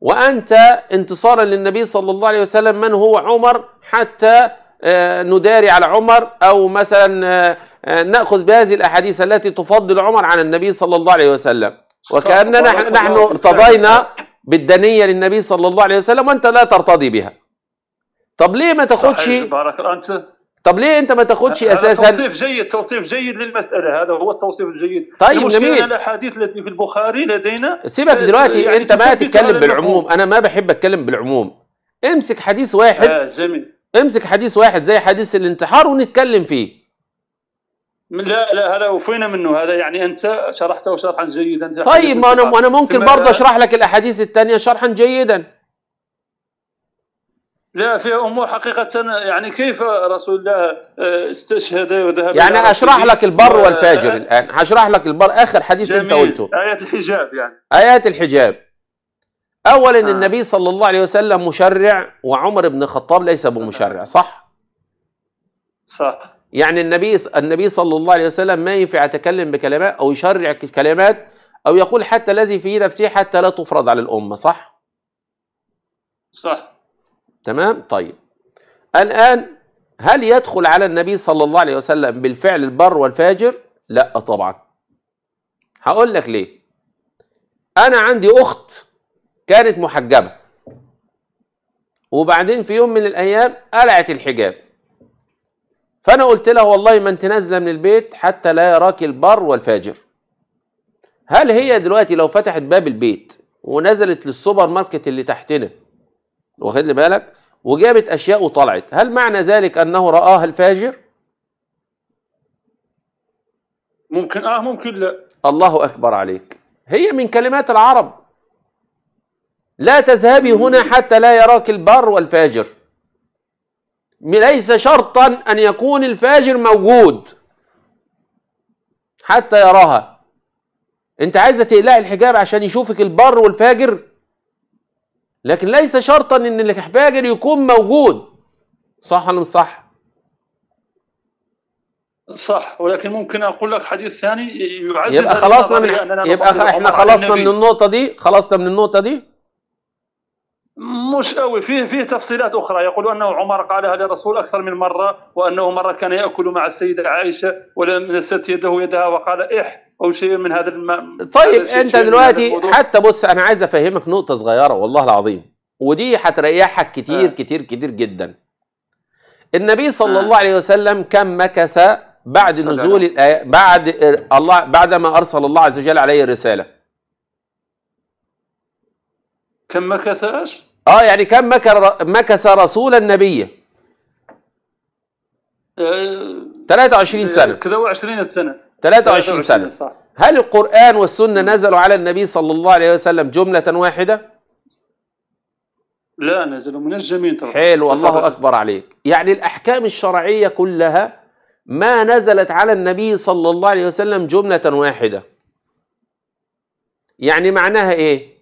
وأنت انتصارا للنبي صلى الله عليه وسلم من هو عمر حتى نداري على عمر، أو مثلا نأخذ بهذه الأحاديث التي تفضل عمر على النبي صلى الله عليه وسلم، وكأننا نحن ارتضينا بالدنية للنبي صلى الله عليه وسلم وأنت لا ترتضي بها. طب ليه ما تاخدش، طب ليه أنت ما تاخدش أساسا؟ توصيف جيد، توصيف جيد للمسألة، هذا هو التوصيف الجيد. طيب جميل. الأحاديث التي في البخاري لدينا، سيبك دلوقتي يعني أنت ما تتكلم بالعموم، أنا ما بحب أتكلم بالعموم. امسك حديث واحد، آه جميل. امسك حديث واحد زي حديث الانتحار ونتكلم فيه. لا لا هذا وفينا منه، هذا يعني انت شرحته شرحا جيدا. طيب ما انا انا ممكن برضه اشرح لك الاحاديث الثانيه شرحا جيدا. لا فيها امور حقيقه، يعني كيف رسول الله استشهد وذهب، يعني اشرح لك البر والفاجر. آه الان هشرح لك البر، اخر حديث انت قلته ايات الحجاب، يعني ايات الحجاب. اولا آه. النبي صلى الله عليه وسلم مشرع، وعمر بن الخطاب ليس بمشرع، صح؟ صح. يعني النبي النبي صلى الله عليه وسلم ما ينفع يتكلم بكلمات او يشرع كلمات او يقول حتى الذي في نفسه حتى لا تفرض على الامه، صح؟ صح. تمام. طيب الان هل يدخل على النبي صلى الله عليه وسلم بالفعل البر والفاجر؟ لا طبعا. هقول لك ليه. انا عندي اخت كانت محجبه، وبعدين في يوم من الايام قلعت الحجاب، فأنا قلت لها والله ما أنت نازلة من البيت حتى لا يراك البر والفاجر. هل هي دلوقتي لو فتحت باب البيت ونزلت للسوبر ماركت اللي تحتنا، واخد لي بالك، وجابت أشياء وطلعت، هل معنى ذلك أنه رآها الفاجر؟ ممكن آه ممكن لا. الله أكبر عليك. هي من كلمات العرب، لا تذهبي هنا حتى لا يراك البر والفاجر. ليس شرطا أن يكون الفاجر موجود حتى يراها. أنت عايزة تقلعي الحجاب عشان يشوفك البر والفاجر، لكن ليس شرطا أن الفاجر يكون موجود، صح ولا مش صح؟ صح، ولكن ممكن أقول لك حديث ثاني يعزز. يبقى خلصنا من يبقى إحنا خلصنا من النقطة دي، خلصنا من النقطة دي مش قوي. فيه فيه تفصيلات اخرى، يقول انه عمر قالها للرسول اكثر من مره، وانه مره كان ياكل مع السيده عائشه ولم مست يده يدها وقال اح او شيء من هذا الماء. طيب انت دلوقتي حتى بص انا عايز افهمك نقطه صغيره والله العظيم، ودي هتريحك كتير آه. كتير كتير جدا. النبي صلى آه. الله عليه وسلم كم مكث بعد نزول الايه، بعد الله بعدما ارسل الله عز وجل عليه الرساله؟ كم مكث؟ اه يعني كم مكث رسول النبي؟ ثلاثة وعشرين سنة. كذا وعشرين سنة. ثلاثة وعشرين سنة. صح. هل القرآن والسنة نزلوا على النبي صلى الله عليه وسلم جملة واحدة؟ لا نزلوا منجمين. حلو، الله أكبر عليك. يعني الأحكام الشرعية كلها ما نزلت على النبي صلى الله عليه وسلم جملة واحدة. يعني معناها إيه؟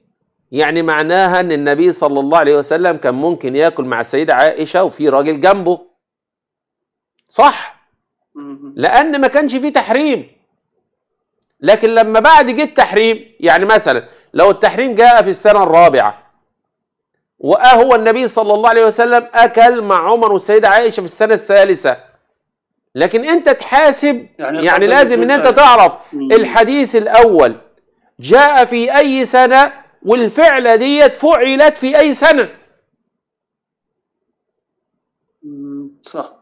يعني معناها أن النبي صلى الله عليه وسلم كان ممكن يأكل مع السيدة عائشة وفي راجل جنبه، صح؟ لأن ما كانش فيه تحريم. لكن لما بعد جه التحريم، يعني مثلا لو التحريم جاء في السنة الرابعة وأهو النبي صلى الله عليه وسلم أكل مع عمر والسيدة عائشة في السنة الثالثة، لكن أنت تحاسب، يعني, يعني لازم أن أنت تعرف الحديث الأول جاء في أي سنة والفعلة دي فعلت في أي سنة. صح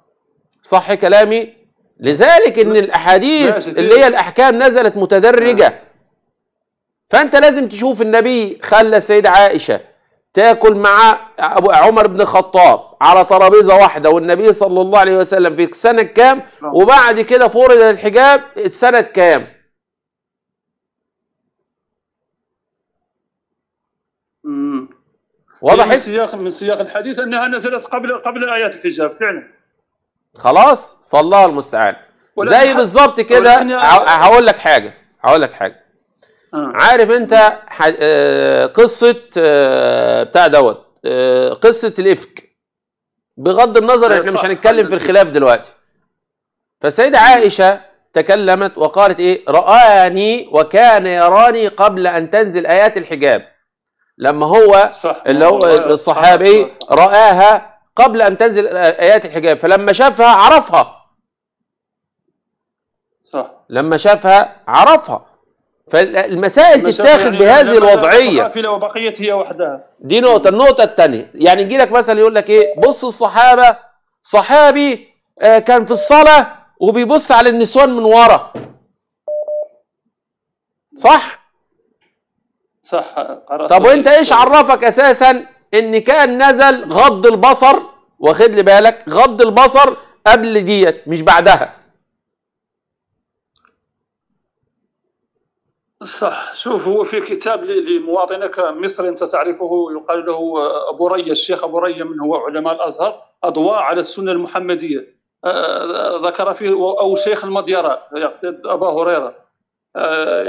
صح كلامي؟ لذلك ان الاحاديث اللي هي الاحكام نزلت متدرجه، فانت لازم تشوف النبي خلى السيده عائشه تاكل مع ابو عمر بن الخطاب على ترابيزه واحده والنبي صلى الله عليه وسلم في السنه كام، وبعد كده فرض الحجاب السنه كام. واضح من سياق من سياق الحديث انها نزلت قبل قبل ايات الحجاب فعلا. خلاص، فالله المستعان. زي بالظبط كده هقول لك حاجه هقول لك حاجه آه. عارف انت قصه بتاع دوت قصه الافك، بغض النظر احنا مش هنتكلم في الخلاف دلوقتي. فالسيده عائشه تكلمت وقالت ايه؟ رآني وكان يراني قبل ان تنزل ايات الحجاب، لما هو اللي هو الصحابي رآها قبل أن تنزل آيات الحجاب، فلما شافها عرفها. صح. لما شافها عرفها. فالمسائل تتاخد بهذه الوضعية. وبقيت هي وحدها. دي نقطة، النقطة الثانية، يعني يجي لك مثلا يقول لك إيه؟ بص الصحابة، صحابي كان في الصلاة وبيبص على النسوان من ورا. صح؟ صح. طب وأنت إيش عرفك أساسا؟ ان كان نزل غض البصر، واخد لي بالك، غض البصر قبل ديت مش بعدها. صح. شوف، هو في كتاب لمواطنك مصري انت تعرفه يقال له ابو ريه، الشيخ ابو ريه من هو علماء الازهر، اضواء على السنه المحمديه، ذكر فيه او شيخ المديره يقصد ابا هريره.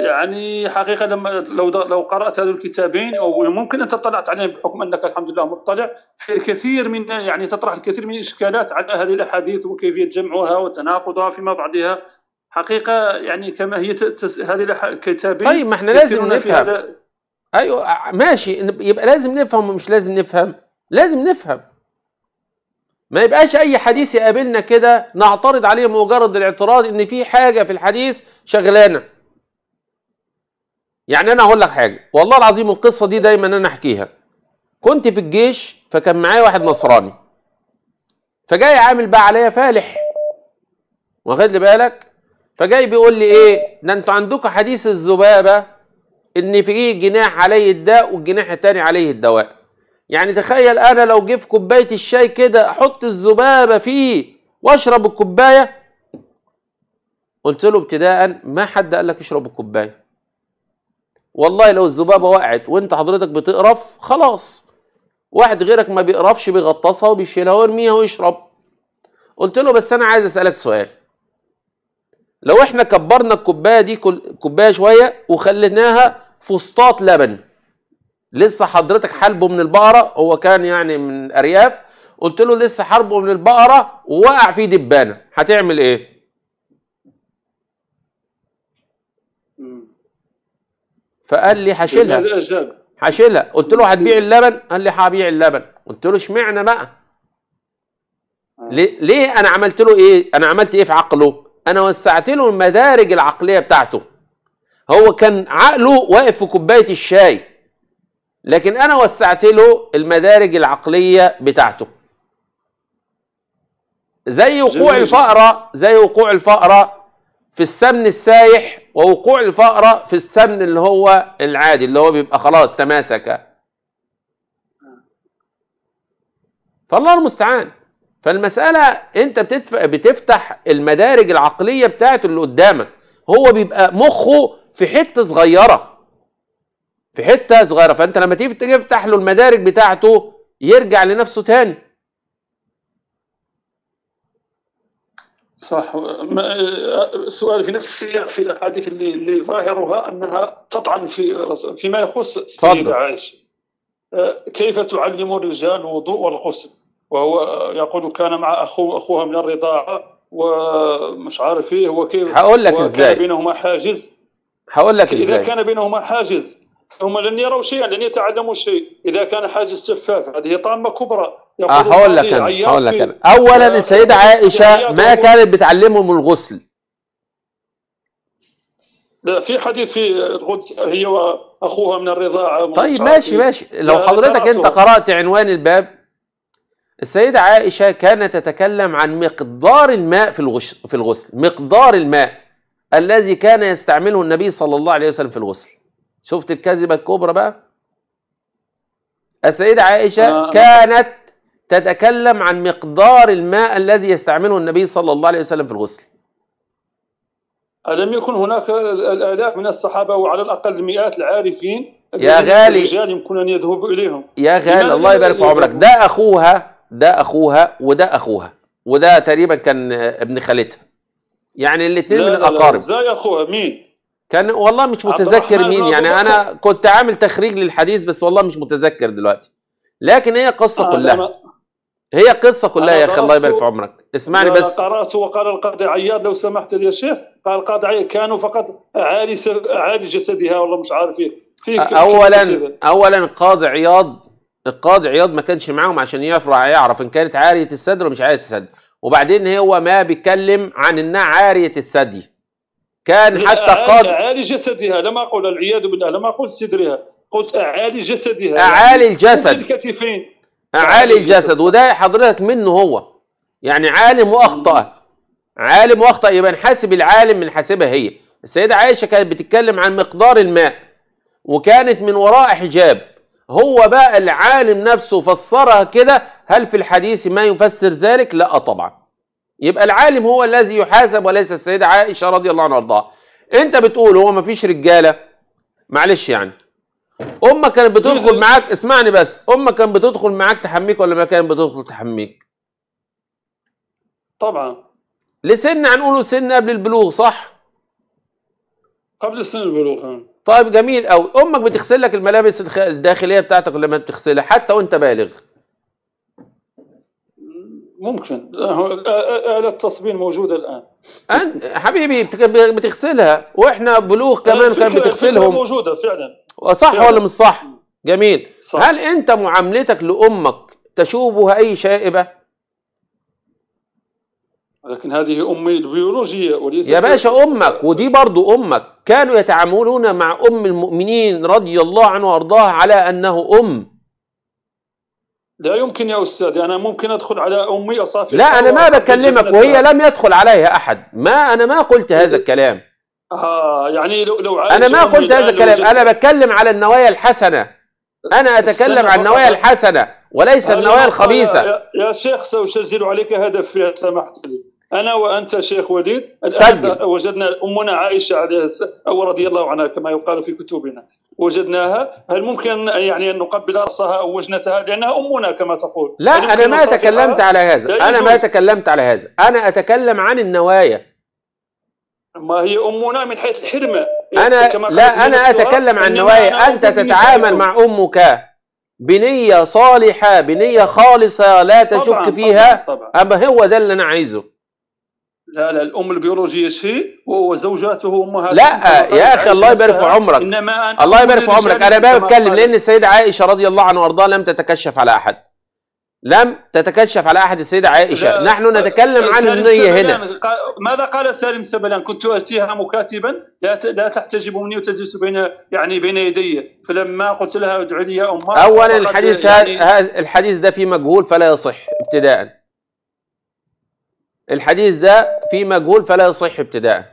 يعني حقيقة لما لو لو قرأت هذول الكتابين، أو ممكن أنت اطلعت عليهم بحكم أنك الحمد لله مطلع في الكثير من، يعني تطرح الكثير من الإشكالات على هذه الأحاديث وكيفية جمعها وتناقضها فيما بعضها. حقيقة يعني كما هي تس... هذه الكتابين. طيب ما احنا لازم نفهم. هذا... أيوه ماشي، يبقى لازم نفهم ومش لازم نفهم، لازم نفهم. ما يبقاش أي حديث يقابلنا كده نعترض عليه مجرد الاعتراض إن في حاجة في الحديث شغلانة. يعني أنا هقول لك حاجة، والله العظيم القصة دي دايما أنا أحكيها. كنت في الجيش، فكان معايا واحد نصراني، فجاي عامل بقى عليا فالح، واخد لي بالك؟ فجاي بيقول لي إيه؟ ده أنتوا عندكم حديث الذبابة إن في إيه جناح عليه الداء والجناح التاني عليه الدواء. يعني تخيل أنا لو جه في كوباية الشاي كده أحط الذبابة فيه وأشرب الكوباية. قلت له ابتداءً ما حد قال لك اشرب الكوباية. والله لو الذبابه وقعت وانت حضرتك بتقرف خلاص، واحد غيرك ما بيقرفش بيغطسها وبيشيلها ويرميها ويشرب. قلت له بس انا عايز اسالك سؤال، لو احنا كبرنا الكوبايه دي كوبايه شويه وخليناها فسطاط لبن لسه حضرتك حلبه من البقره، هو كان يعني من ارياف، قلت له لسه حلبه من البقره ووقع فيه دبانه، هتعمل ايه؟ فقال لي هشيلها. هشيلها. قلت له هتبيع اللبن؟ قال لي هبيع اللبن. قلت له اشمعنى بقى؟ ليه؟ انا عملت له ايه؟ انا عملت ايه في عقله؟ انا وسعت له المدارج العقليه بتاعته. هو كان عقله واقف في كوبايه الشاي، لكن انا وسعت له المدارج العقليه بتاعته. زي وقوع الفقره، زي وقوع الفقره في السمن السايح ووقوع الفقرة في السمن اللي هو العادي اللي هو بيبقى خلاص تماسك. فالله المستعان. فالمسألة انت بتفتح المدارج العقلية بتاعته اللي قدامك. هو بيبقى مخه في حتة صغيرة، في حتة صغيرة، فانت لما تيجي تفتح له المدارج بتاعته يرجع لنفسه تاني. صح. السؤال في نفس السياق في الأحاديث اللي, اللي ظاهرها أنها تطعن في فيما يخص السيدة عائشة. كيف تعلم الرجال الوضوء والغسل؟ وهو يقول كان مع أخوه أخوها من الرضاعة ومش عارف إيه وكيف. هقول لك إزاي. وكان بينهما حاجز. هقول لك إزاي. إذا كان بينهما حاجز هم لن يروا شيئا، لن يتعلموا شيء. إذا كان حاجز شفاف هذه طامة كبرى. اه هقول لك انا هقول لك انا اولا السيده عائشه ما كانت بتعلمهم الغسل. لا في حديث في الغدس هي واخوها من الرضاعه. طيب ماشي ماشي. لو حضرتك انت قرات عنوان الباب، السيده عائشه كانت تتكلم عن مقدار الماء في الغسل في الغسل مقدار الماء الذي كان يستعمله النبي صلى الله عليه وسلم في الغسل. شفت الكذبه الكبرى بقى؟ السيده عائشه كانت تتكلم عن مقدار الماء الذي يستعمله النبي صلى الله عليه وسلم في الغسل. ألم يكن هناك الآلاف من الصحابة وعلى الأقل المئات العارفين؟ يا غالي الرجال يمكن أن يذهبوا إليهم يا غالي. الله يبارك في عمرك. ده أخوها ده أخوها وده أخوها وده تقريبا كان ابن خالتها، يعني الاثنين من الأقارب. إزاي أخوها مين؟ كان والله مش متذكر مين، يعني أنا كنت عامل تخريج للحديث بس والله مش متذكر دلوقتي. لكن هي قصة كلها، هي قصة كلها يا أخي. الله يبارك في عمرك. اسمعني بس. قرأت وقال القاضي عياض لو سمحت لي يا شيخ، قال القاضي عياض كانوا فقط عالي عالي جسدها والله مش عارف ايه. أولا أولا القاضي عياض القاضي عياض ما كانش معاهم عشان يعرف يعرف إن كانت عارية الصدر ومش عارية الصدر، وبعدين هو ما بيتكلم عن إنها عارية الثدي. كان حتى قاضي عالي جسدها، لما أقول العياذ بالله، لما أقول صدرها قلت أعالي جسدها، أعالي الجسد، الكتفين، أعالي الجسد. وده حضرتك منه هو، يعني عالم وأخطأ، عالم وأخطأ، يبقى نحاسب العالم من حاسبها هي. السيدة عائشة كانت بتتكلم عن مقدار الماء وكانت من وراء حجاب، هو بقى العالم نفسه فسرها كده. هل في الحديث ما يفسر ذلك؟ لا طبعا. يبقى العالم هو الذي يحاسب وليس السيدة عائشة رضي الله عنها وارضاها. أنت بتقول هو ما فيش رجالة، معلش يعني امك كانت بتدخل معاك، اسمعني بس، امك كانت بتدخل معاك تحميك ولا ما كانت بتدخل تحميك؟ طبعا لسن، هنقوله سن قبل البلوغ، صح؟ قبل سن البلوغ. طيب جميل قوي. امك بتغسل لك الملابس الداخليه بتاعتك ولا ما بتغسلها حتى وانت بالغ؟ ممكن، آلة التصبين موجودة الآن. أنت حبيبي بتغسلها، وإحنا بلوغ كمان كان بتغسلهم. موجودة فعلا. صح فعلا. ولا مش صح؟ جميل. صح. هل أنت معاملتك لأمك تشوبها أي شائبة؟ لكن هذه أمي البيولوجية وليس يا باشا. أمك ودي برضو أمك كانوا يتعاملون مع أم المؤمنين رضي الله عنها وأرضاها على أنه أم. لا يمكن يا أستاذ، أنا ممكن أدخل على أمي أصافي. لا أنا ما بكلمك وهي لم يدخل عليها أحد، ما أنا ما قلت هذا الكلام. آه يعني لو, لو أنا ما قلت هذا الكلام، أنا بتكلم على النوايا الحسنة. أنا أتكلم عن النوايا الحسنة وليس النوايا الخبيثة. يا, يا شيخ سأسجل عليك هدف إذا سمحت لي. أنا وأنت شيخ وليد الآن وجدنا أمنا عائشة عليها أو رضي الله عنها كما يقال في كتبنا، وجدناها. هل ممكن يعني أن نقبل رأسها أو وجنتها لأنها أمنا كما تقول؟ لا أنا ما تكلمت على هذا، أنا ما تكلمت على هذا، أنا أتكلم عن النوايا. ما هي أمنا من حيث الحرمة. أنا لا أنا أتكلم عن النوايا. أنت تتعامل مع أمك بنية صالحة، بنية خالصة لا تشك فيها. أما هو ده اللي أنا عايزه. لا لا، الام البيولوجيه شيء وزوجاته امها. لا يا اخي الله يبارك في عمرك، انما الله يبارك في عمرك. انا بقى بتكلم لان السيده عائشه رضي الله عنها وارضاها لم تتكشف على احد، لم تتكشف على احد السيده عائشه. نحن نتكلم عن النيه هنا. ماذا قال سالم سبلان؟ كنت اسيهم كاتبا لا لا تحتجب مني وتجلس بين يعني بين يدي، فلما قلت لها ادعي لي يا امها. اولا الحديث يعني الحديث ده فيه مجهول فلا يصح ابتداء. الحديث ده في مجهول فلا يصح ابتداء،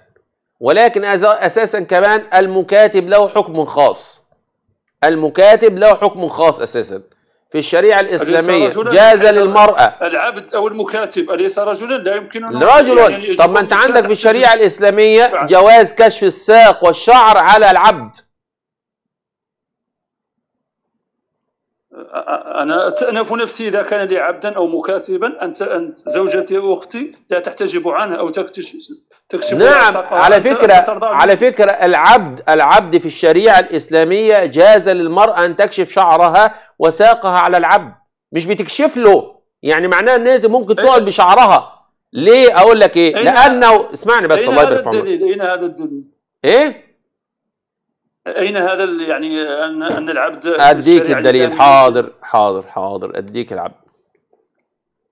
ولكن اساسا كمان المكاتب له حكم خاص. المكاتب له حكم خاص اساسا في الشريعه الاسلاميه. جاز للمراه العبد او المكاتب اليس رجلا؟ لا يمكن ان رجل يعني. طب ما انت عندك في الشريعه الاسلاميه جواز كشف الساق والشعر على العبد. أنا أتأنف نفسي إذا كان لي عبدا أو مكاتبا. أنت, أنت زوجتي وأختي لا تحتجب عنها أو تكشف. نعم، على فكرة على فكرة العبد العبد في الشريعة الإسلامية جاز للمرأة أن تكشف شعرها وساقها على العبد، مش بتكشف له، يعني معناه أن أنت ممكن تقعد بشعرها. ليه؟ أقول لك إيه؟ لأنه اسمعني بس، الله يبارك فيك. أين هذا الدليل؟ إيه؟ أين هذا يعني أن أن العبد؟ أديك الدليل. حاضر حاضر حاضر أديك العبد،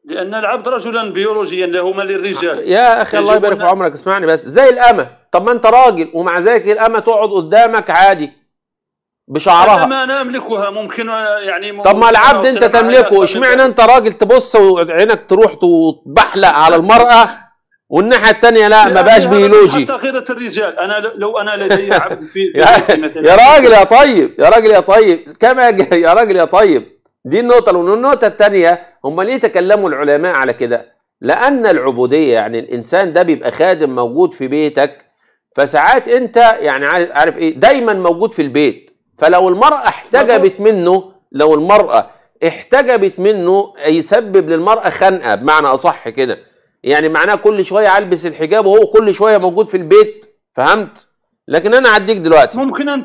لأن العبد رجلا بيولوجيا له ما للرجال. يا أخي الله يبارك في عمرك، اسمعني بس، زي الأمة. طب ما أنت راجل ومع ذلك الأمة تقعد قدامك عادي بشعرها. ما أنا أملكها ممكن يعني ممكن. طب ما العبد أنت تملكه، اشمعنى أنت راجل تبص وعينك تروح تبحلق على المرأة والناحية الثانية لا ما بقاش بيولوجي؟ حتى غيرة الرجال. أنا لو أنا لدي عبد في, في يا راجل يا طيب، يا راجل يا طيب كما يا راجل يا طيب دي النقطة. والنقطة الثانية، هم ليه تكلموا العلماء على كده؟ لأن العبودية يعني الإنسان ده بيبقى خادم موجود في بيتك، فساعات أنت يعني عارف إيه دايما موجود في البيت، فلو المرأة احتجبت منه لو المرأة احتجبت منه يسبب للمرأة خنقة بمعنى أصح كده، يعني معناه كل شويه البس الحجاب وهو كل شويه موجود في البيت، فهمت؟ لكن انا هعديك دلوقتي. ممكن ان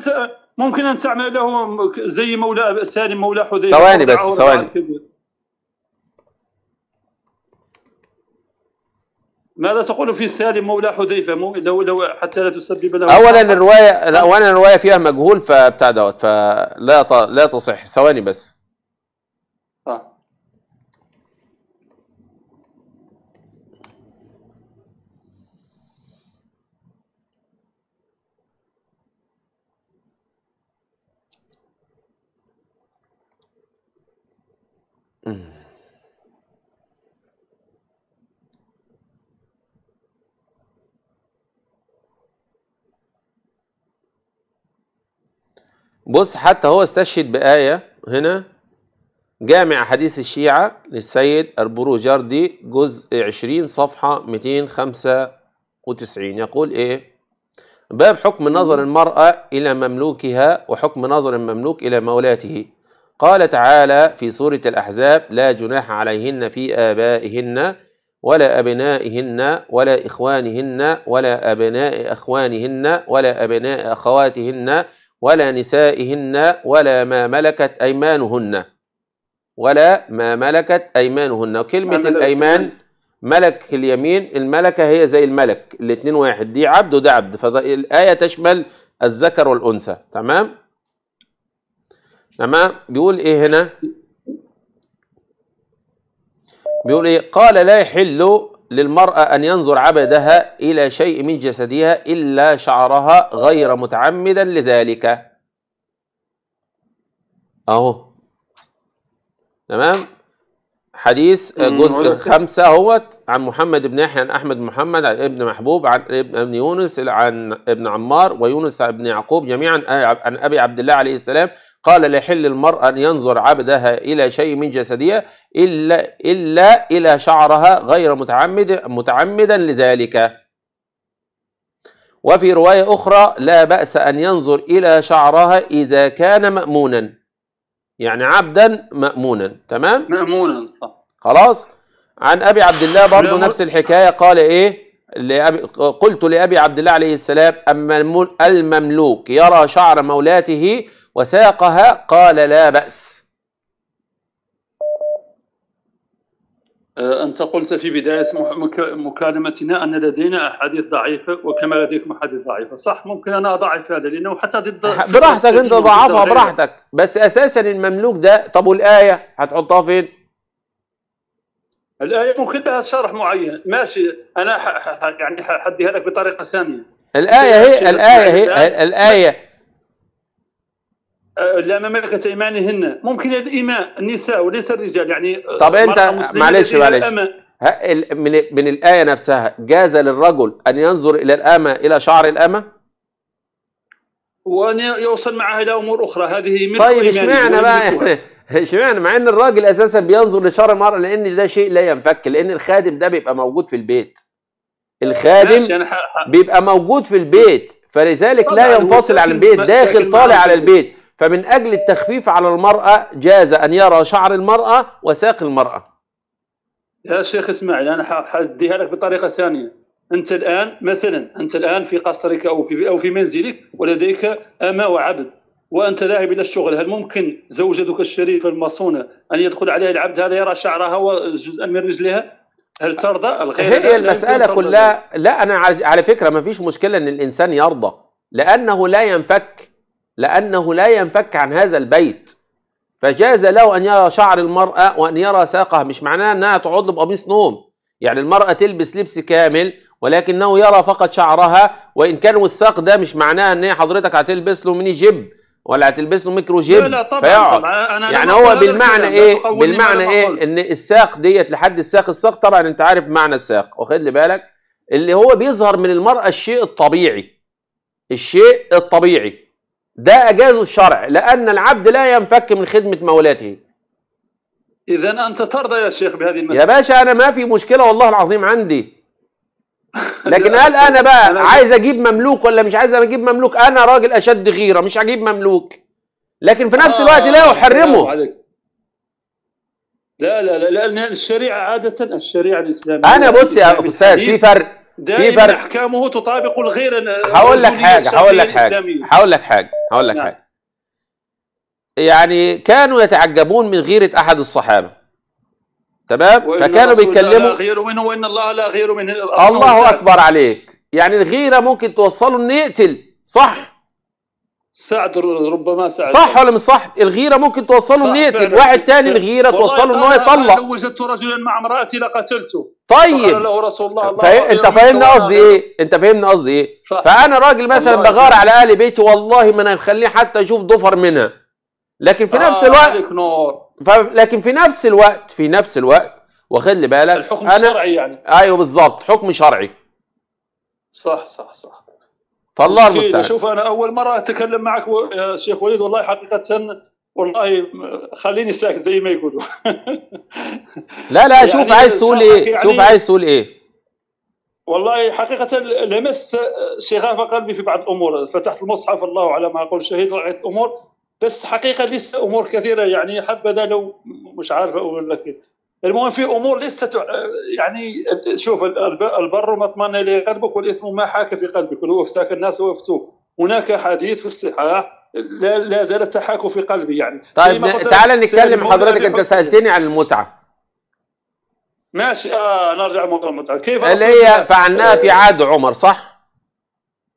ممكن ان تعمل له زي مولى سالم مولى حذيفه. ثواني بس، ثواني. ماذا تقول في سالم مولى حذيفه؟ لو لو حتى لا تسبب له. اولا الروايه اولا الروايه فيها مجهول فبتاع دوت فلا ط... لا تصح. ثواني بس. بص، حتى هو استشهد بآية هنا، جامع حديث الشيعة للسيد البروجردي جزء عشرين صفحة مئتين وخمسة وتسعين، يقول إيه؟ باب حكم نظر المرأة إلى مملوكها وحكم نظر المملوك إلى مولاته. قال تعالى في سورة الأحزاب: لا جناح عليهن في آبائهن ولا أبنائهن ولا إخوانهن ولا أبناء أخوانهن ولا أبناء أخواتهن ولا نسائهن ولا ما ملكت أيمانهن ولا ما ملكت أيمانهن. وكلمة الأيمان ملك اليمين، الملكة هي زي الملك، الاتنين واحد، دي عبد وده عبد، فالآية تشمل الذكر والأنثى. تمام تمام. بيقول إيه هنا؟ بيقول إيه؟ قال: لا يحل للمرأة أن ينظر عبدها إلى شيء من جسدها إلا شعرها غير متعمدا لذلك. أهو تمام. حديث جزء خمسة هو عن محمد بن يحيى عن أحمد محمد عن ابن محبوب عن ابن يونس عن ابن عمار ويونس بن يعقوب جميعا عن أبي عبد الله عليه السلام قال: لا يحل المرأة أن ينظر عبدها إلى شيء من جسدها إلا إلا إلى شعرها غير متعمد متعمدا لذلك. وفي رواية أخرى: لا بأس أن ينظر إلى شعرها إذا كان مأمونا، يعني عبدا مأمونا. تمام؟ مأمونا، صح. خلاص؟ عن أبي عبد الله برضه نفس الحكاية، قال إيه؟ قلت لأبي عبد الله عليه السلام: أما المملوك يرى شعر مولاته وساقها قال: لا بأس. أنت قلت في بداية مكالمتنا أن لدينا أحاديث ضعيفة وكما لديكم أحاديث ضعيفة، صح؟ ممكن أنا أضعف هذا لأنه حتى ضد براحتك أنت ضعفها براحتك، بس أساسا المملوك ده. طب والآية هتحطها فين؟ الآية ممكن لها شرح معين، ماشي. أنا يعني هحديها لك بطريقة ثانية. الآية هي الآية هي الآية لا مملكة أيمانهن، ممكن الإماء النساء وليس الرجال، يعني. طب أنت معلش معلش من من الآية نفسها جاز للرجل أن ينظر إلى الأمة إلى شعر الأمة وأن يوصل معها إلى أمور أخرى، هذه ملك. طيب اشمعنى بقى اشمعنى مع أن الراجل أساسا بينظر لشعر المرأة؟ لأن ده شيء لا ينفك، لأن الخادم ده بيبقى موجود في البيت، الخادم بيبقى موجود في البيت، فلذلك لا ينفصل عن البيت، داخل طالع على البيت. فمن أجل التخفيف على المرأة جاز أن يرى شعر المرأة وساق المرأة. يا شيخ اسماعيل أنا حأديها لك بطريقة ثانية. أنت الآن مثلا أنت الآن في قصرك أو في أو في منزلك ولديك أمة وعبد وأنت ذاهب إلى الشغل، هل ممكن زوجتك الشريفة المصونة أن يدخل عليها العبد هذا يرى شعرها وجزءا من رجلها؟ هل ترضى؟ الغير هي المسألة كلها. لا أنا على فكرة ما فيش مشكلة أن الإنسان يرضى، لأنه لا ينفك لأنه لا ينفك عن هذا البيت، فجاز له أن يرى شعر المرأة وأن يرى ساقها. مش معناه أنها تعود له بقميص نوم، يعني المرأة تلبس لبس كامل ولكنه يرى فقط شعرها، وإن كان والساق ده مش معناه أن حضرتك هتلبس له ميني جيب ولا هتلبس له ميكرو جيب. لا لا طبعا, طبعا أنا يعني هو بالمعنى إيه بالمعنى إيه أن الساق ديت لحد الساق الساق طبعا أنت عارف معنى الساق، واخد لي بالك، اللي هو بيظهر من المرأة الشيء الطبيعي الشيء الطبيعي ده أجازه الشرع، لأن العبد لا ينفك من خدمة مولاته. إذا أنت ترضى يا شيخ بهذه المسألة؟ يا باشا أنا ما في مشكلة والله العظيم عندي. لكن هل أنا بقى أنا عايز أجيب مملوك ولا مش عايز أجيب مملوك؟ أنا راجل أشد غيرة، مش هجيب مملوك، لكن في نفس الوقت آه لا أحرمه. لا لا لا لأن الشريعة عادة الشريعة الإسلامية أنا بص يا أستاذ في فرق دائما احكامه تطابق الغير. هقول لك حاجه هقول لك حاجه هقول لك حاجه هقول لك حاجه يعني كانوا يتعجبون من غيره احد الصحابه، تمام؟ فكانوا بيتكلموا غير منه وان الله لا غير منه. الله اكبر عليك، يعني الغيره ممكن توصله ان يقتل، صح؟ سعد ربما سعد صح ولا مش صح؟ الغيره ممكن توصله ان يقتل، واحد تاني الغيره توصله ان هو يطلق. لو وجدت رجلا مع امراتي لقتلته. طيب له رسول الله فهم... الله انت فاهمني قصدي ايه؟ انت فاهمني قصدي ايه؟ صح. فانا راجل مثلا بغار على اهل بيتي والله ما انا مخليه حتى يشوف ضفر منها، لكن في آه نفس الوقت نور. ف... لكن في نفس الوقت في نفس الوقت واخد لي بالك الحكم أنا... الشرعي يعني. ايوه بالظبط حكم شرعي. صح صح صح فالله المستعان. شوف انا اول مره اتكلم معك و... يا شيخ وليد والله حقيقه والله خليني ساكت زي ما يقولوا. لا لا شوف يعني عايز تقول ايه؟ يعني شوف عايز تقول ايه؟ والله حقيقه لمست شغاف قلبي في بعض الامور، فتحت المصحف الله على ما اقول شهيد رأيت امور، بس حقيقه لسه امور كثيره يعني حبذا لو مش عارف اقول لك. المهم في امور لسه يعني شوف البر ما اطمن اليه قلبك والاثم ما حاك في قلبك ولو افتاك الناس وافتوك. هناك حديث في الصحاح لا, لا زال التحاك في قلبي يعني. طيب تعال نتكلم حضرتك انت سالتني عن المتعه. ماشي اه نرجع موضوع المتعه كيف اللي هي فعلناها في عهد عمر صح؟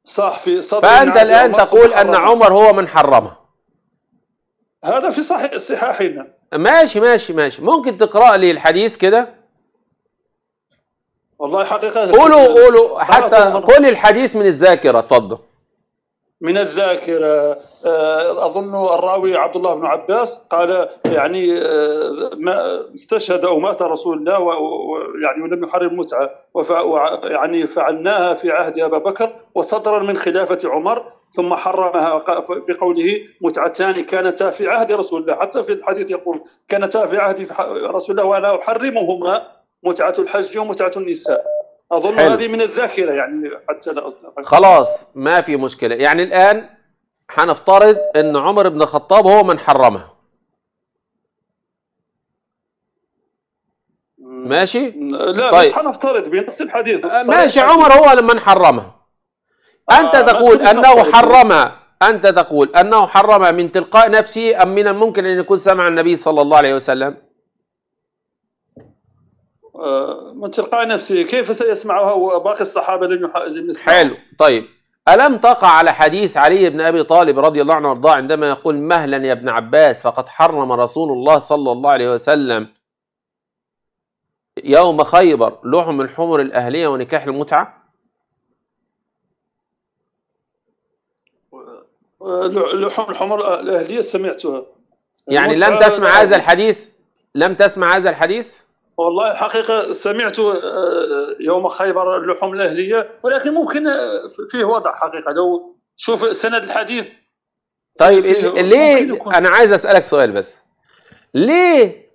صح في صدر فانت الان تقول ان عمر هو من حرمها. هذا في صحيح صحاحنا. ماشي ماشي ماشي ممكن تقرا لي الحديث كده؟ والله حقيقه قولوا قولوا حتى قل الحديث من الذاكره اتفضل. من الذاكرة أظن الراوي عبد الله بن عباس قال يعني ما استشهد أو مات رسول الله ويعني ولم يحرم المتعة ويعني فعلناها في عهد أبي بكر وصدرا من خلافة عمر ثم حرمها بقوله متعتان كانتا في عهد رسول الله، حتى في الحديث يقول كانتا في عهد رسول الله وأنا أحرمهما متعة الحج ومتعة النساء. أظن هذه من الذاكرة يعني حتى لا أصدق. خلاص ما في مشكلة، يعني الآن هنفترض أن عمر بن الخطاب هو من حرمها. ماشي؟ لا طيب. مش هنفترض بنفس الحديث. ماشي عمر هو من حرمها. أنت آه تقول أنه حرمها أنت تقول أنه حرمها من تلقاء نفسه أم من الممكن أن يكون سمع النبي صلى الله عليه وسلم؟ من تلقاء نفسه كيف سيسمعها وباقي الصحابة لم يسمعها. حلو طيب ألم تقع على حديث علي بن أبي طالب رضي الله عنه وارضاه عندما يقول مهلا يا ابن عباس فقد حرم رسول الله صلى الله عليه وسلم يوم خيبر لحم الحمر الأهلية ونكاح المتعة؟ لحم الحمر الأهلية سمعتها يعني لم تسمع هذا الحديث لم تسمع هذا الحديث والله حقيقة سمعت يوم خيبر اللحوم الأهلية ولكن ممكن فيه وضع حقيقة لو شوف سند الحديث. طيب ليه أنا عايز أسألك سؤال بس، ليه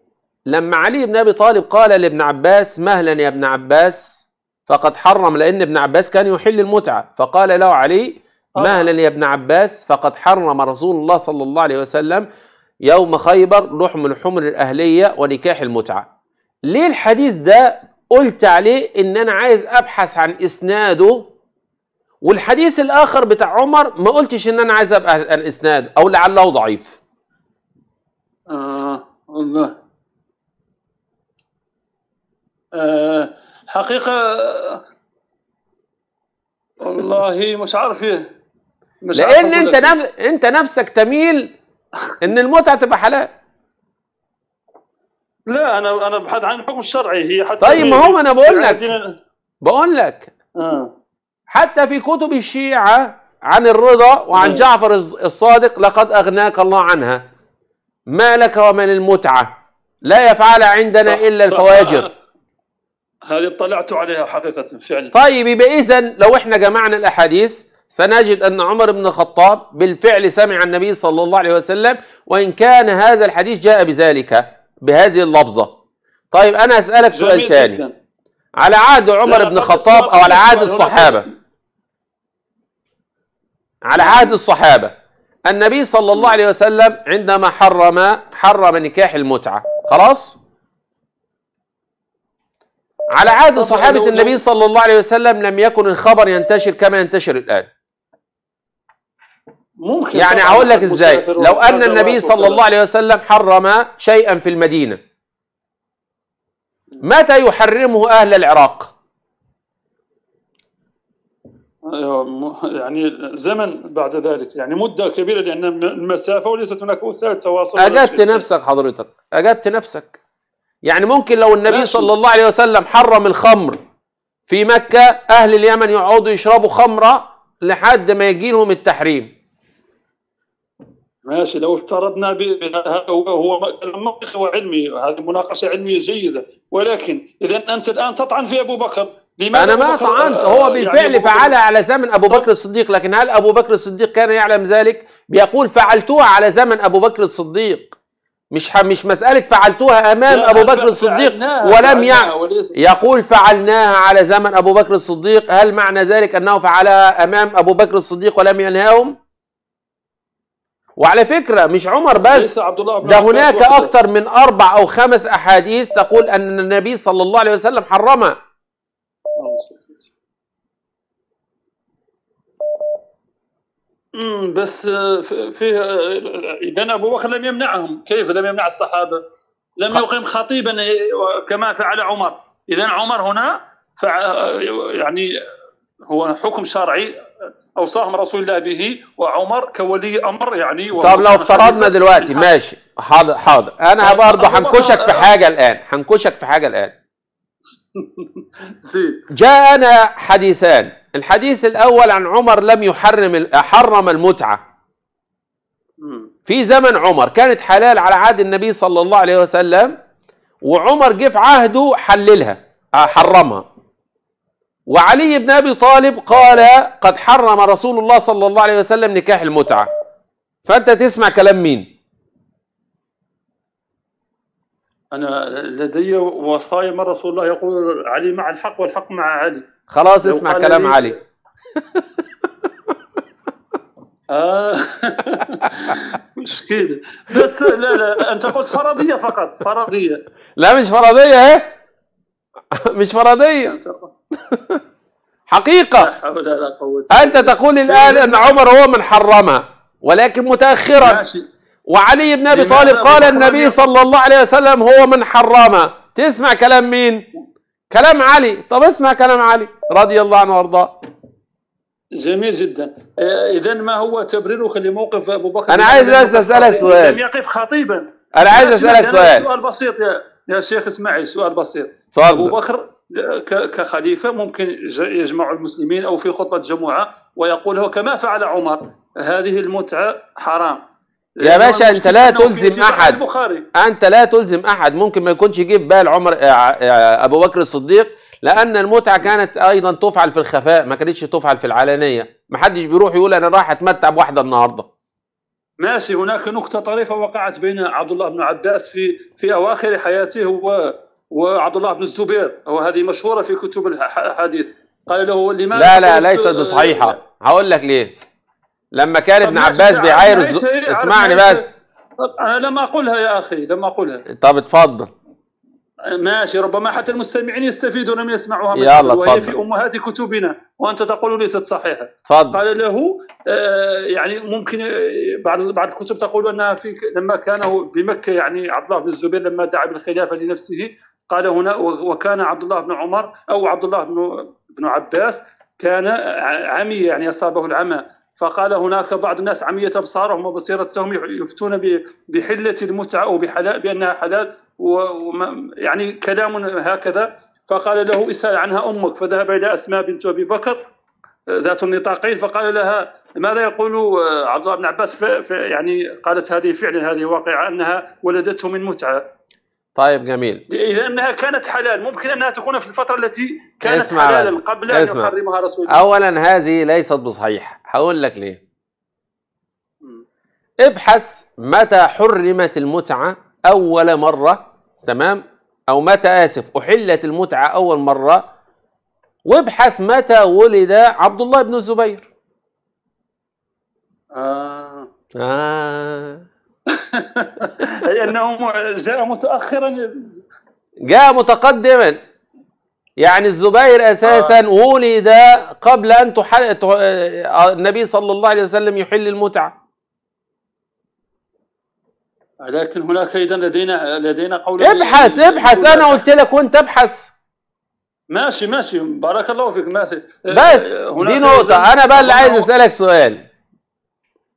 لما علي بن أبي طالب قال لابن عباس مهلا يا ابن عباس فقد حرم لأن ابن عباس كان يحل المتعة فقال له علي مهلا يا ابن عباس، فقد حرم رسول الله صلى الله عليه وسلم يوم خيبر لحم الحمر الأهلية ونكاح المتعة. ليه الحديث ده قلت عليه إن أنا عايز أبحث عن إسناده، والحديث الآخر بتاع عمر ما قلتش إن أنا عايز أبحث عن إسناده أو لعله ضعيف؟ آه الله. آه حقيقة والله مش عارف ايه، مش لان عارف انت نف... انت نفسك تميل ان المتعه تبقى حلال. لا انا انا ببحث عن الحكم الشرعي هي حتى. طيب ما هو انا بقول لك بقول لك آه. حتى في كتب الشيعه عن الرضا وعن آه. جعفر الصادق لقد اغناك الله عنها، ما لك ومن المتعه لا يفعل عندنا صح الا صح الفواجر. آه. هذه اطلعت عليها حقيقة فعلا. طيب يبقى إذا لو احنا جمعنا الأحاديث سنجد أن عمر بن الخطاب بالفعل سمع النبي صلى الله عليه وسلم، وإن كان هذا الحديث جاء بذلك بهذه اللفظة. طيب أنا أسألك سؤال ثاني، على عهد عمر بن الخطاب أو على عهد الصحابة، على عهد الصحابة النبي صلى الله عليه وسلم عندما حرم حرم نكاح المتعة، خلاص؟ على عهد صحابة النبي صلى الله عليه وسلم لم يكن الخبر ينتشر كما ينتشر الآن. ممكن يعني هقول لك ازاي، لو أن النبي صلى الله عليه وسلم حرم شيئا في المدينة، متى يحرمه أهل العراق؟ يعني زمن بعد ذلك، يعني مدة كبيرة، لأن المسافة وليست هناك وسائل تواصل. أجبت نفسك حضرتك، أجبت نفسك. يعني ممكن لو النبي ماشي. صلى الله عليه وسلم حرم الخمر في مكة، أهل اليمن يقعدوا يشربوا خمرة لحد ما يجي لهم التحريم. ماشي، لو افترضنا بهذا هو منطقي وعلمي، هذه مناقشة علمية جيدة، ولكن إذا أنت الآن تطعن في أبو بكر. أنا ما طعنت، هو بالفعل يعني فعلها على زمن أبو بكر الصديق، لكن هل أبو بكر الصديق كان يعلم ذلك؟ بيقول فعلتوها على زمن أبو بكر الصديق، مش مش مسألة فعلتوها أمام أبو بكر الصديق ولم يعلم. يقول فعلناها على زمن أبو بكر الصديق، هل معنى ذلك أنه فعلها أمام أبو بكر الصديق ولم ينهاهم؟ وعلى فكرة مش عمر بس، ده هناك أكثر من أربع أو خمس أحاديث تقول أن النبي صلى الله عليه وسلم حرمها. امم بس فيه اذا ابو بكر لم يمنعهم، كيف لم يمنع الصحابه؟ لم يقيم خطيبا كما فعل عمر، اذا عمر هنا يعني هو حكم شرعي اوصاهم رسول الله به، وعمر كولي امر يعني. طب لو افترضنا دلوقتي ماشي، حاضر حاضر، انا برضه هنكشك في حاجه الان، هنكشك في حاجه الان. جاءنا حديثان، الحديث الأول عن عمر لم يحرم حرم المتعة في زمن عمر، كانت حلال على عهد النبي صلى الله عليه وسلم، وعمر جه في عهده حللها حرمها. وعلي بن أبي طالب قال قد حرم رسول الله صلى الله عليه وسلم نكاح المتعة، فأنت تسمع كلام مين؟ أنا لدي وصايا من رسول الله يقول علي مع الحق والحق مع علي. خلاص اسمع كلام علي. آه مشكلة بس. لا لا أنت قلت فرضية فقط، فرضية. لا مش فرضية، إيه؟ مش فرضية، حقيقة. لا حول ولا قوة. أنت تقول الآن أن عمر هو من حرمها، ولكن متأخرا. ماشي. وعلي بن أبي طالب قال النبي صلى الله عليه وسلم هو من حرمها، تسمع كلام مين؟ كلام علي. طب اسمع كلام علي رضي الله عنه وارضاه. جميل جدا. إذا ما هو تبريرك لموقف أبو بكر؟ أنا عايز بس أسألك سؤال. لم يقف خطيبا. أنا عايز أسألك سؤال. سؤال بسيط يا يا شيخ، اسمعي، سؤال بسيط. صادق. أبو بكر كخليفة ممكن يجمع المسلمين أو في خطبة جمعة ويقول هو كما فعل عمر هذه المتعة حرام. يا باشا انت لا تلزم احد، انت لا تلزم احد، ممكن ما يكونش يجي في بال عمر ابو بكر الصديق، لان المتعه كانت ايضا تفعل في الخفاء، ما كانتش تفعل في العلانيه، ما حدش بيروح يقول انا رايح اتمتع بواحده النهارده. ماشي، هناك نقطه طريفه وقعت بين عبد الله بن عباس في في اواخر حياته هو وعبد الله بن الزبير، وهذه مشهوره في كتب الحديث، قال له لماذا؟ لا لا ليست بصحيحه، هقول لك ليه. لما كان ابن عباس بيعاير الز... اسمعني بس. طب انا لما اقولها يا اخي، لما اقولها. طب اتفضل. ماشي، ربما حتى المستمعين يستفيدون من يسمعوها. يلا وهي في امهات كتبنا وانت تقول ليست صحيحه. تفضل. قال له آه يعني ممكن بعض بعض الكتب تقول انها في لما كان بمكه، يعني عبد الله بن الزبير لما دعا بالخلافه لنفسه قال هنا وكان عبد الله بن عمر او عبد الله بن بن عباس كان عمي، يعني اصابه العمى، فقال هناك بعض الناس عمية أبصارهم وبصيرتهم يفتون بحلة المتعة أو بحلال بأنها حلال، ويعني كلام هكذا. فقال له اسأل عنها أمك، فذهب إلى أسماء بنت أبي بكر ذات النطاقين فقال لها ماذا يقول عبد الله بن عباس، يعني قالت هذه فعلا هذه واقعة أنها ولدته من متعة. طيب جميل. لأنها كانت حلال، ممكن أنها تكون في الفترة التي كانت حلالا قبل أن يحرمها رسول الله. أولا هذه ليست بصحيحة، هقول لك ليه. م. ابحث متى حرمت المتعة أول مرة، تمام؟ أو متى آسف أحلت المتعة أول مرة، وابحث متى ولد عبد الله بن الزبير. آه آه لأنه جاء متأخرا، جاء متقدما، يعني الزبير أساسا آه. ولد قبل أن تحل... تح... النبي صلى الله عليه وسلم يحل المتعة. لكن هناك أيضا لدينا لدينا قول ابحث لدينا... ابحث أنا قلت لك وأنت ابحث. ماشي ماشي، بارك الله فيك. ماشي بس دي نقطة. أنا بقى اللي عايز أسألك سؤال.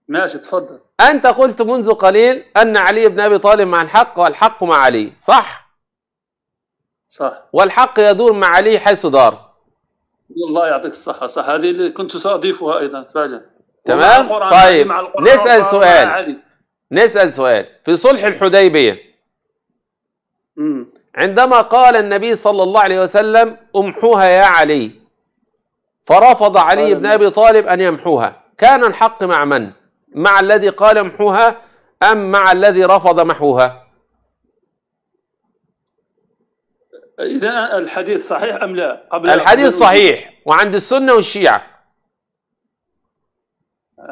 ماشي تفضل. أنت قلت منذ قليل أن علي بن أبي طالب مع الحق والحق مع علي، صح؟ صح. والحق يدور مع علي حيث دار. الله يعطيك الصحة، صح، هذه اللي كنت سأضيفها أيضا فعلا. تمام؟ طيب نسأل سؤال. نسأل سؤال في صلح الحديبية. امم عندما قال النبي صلى الله عليه وسلم امحوها يا علي، فرفض علي بن أبي طالب أن يمحوها، كان الحق مع من؟ مع الذي قال امحوها أم مع الذي رفض محوها؟ إذا الحديث صحيح أم لا؟ قبل الحديث صحيح وعند السنة والشيعة.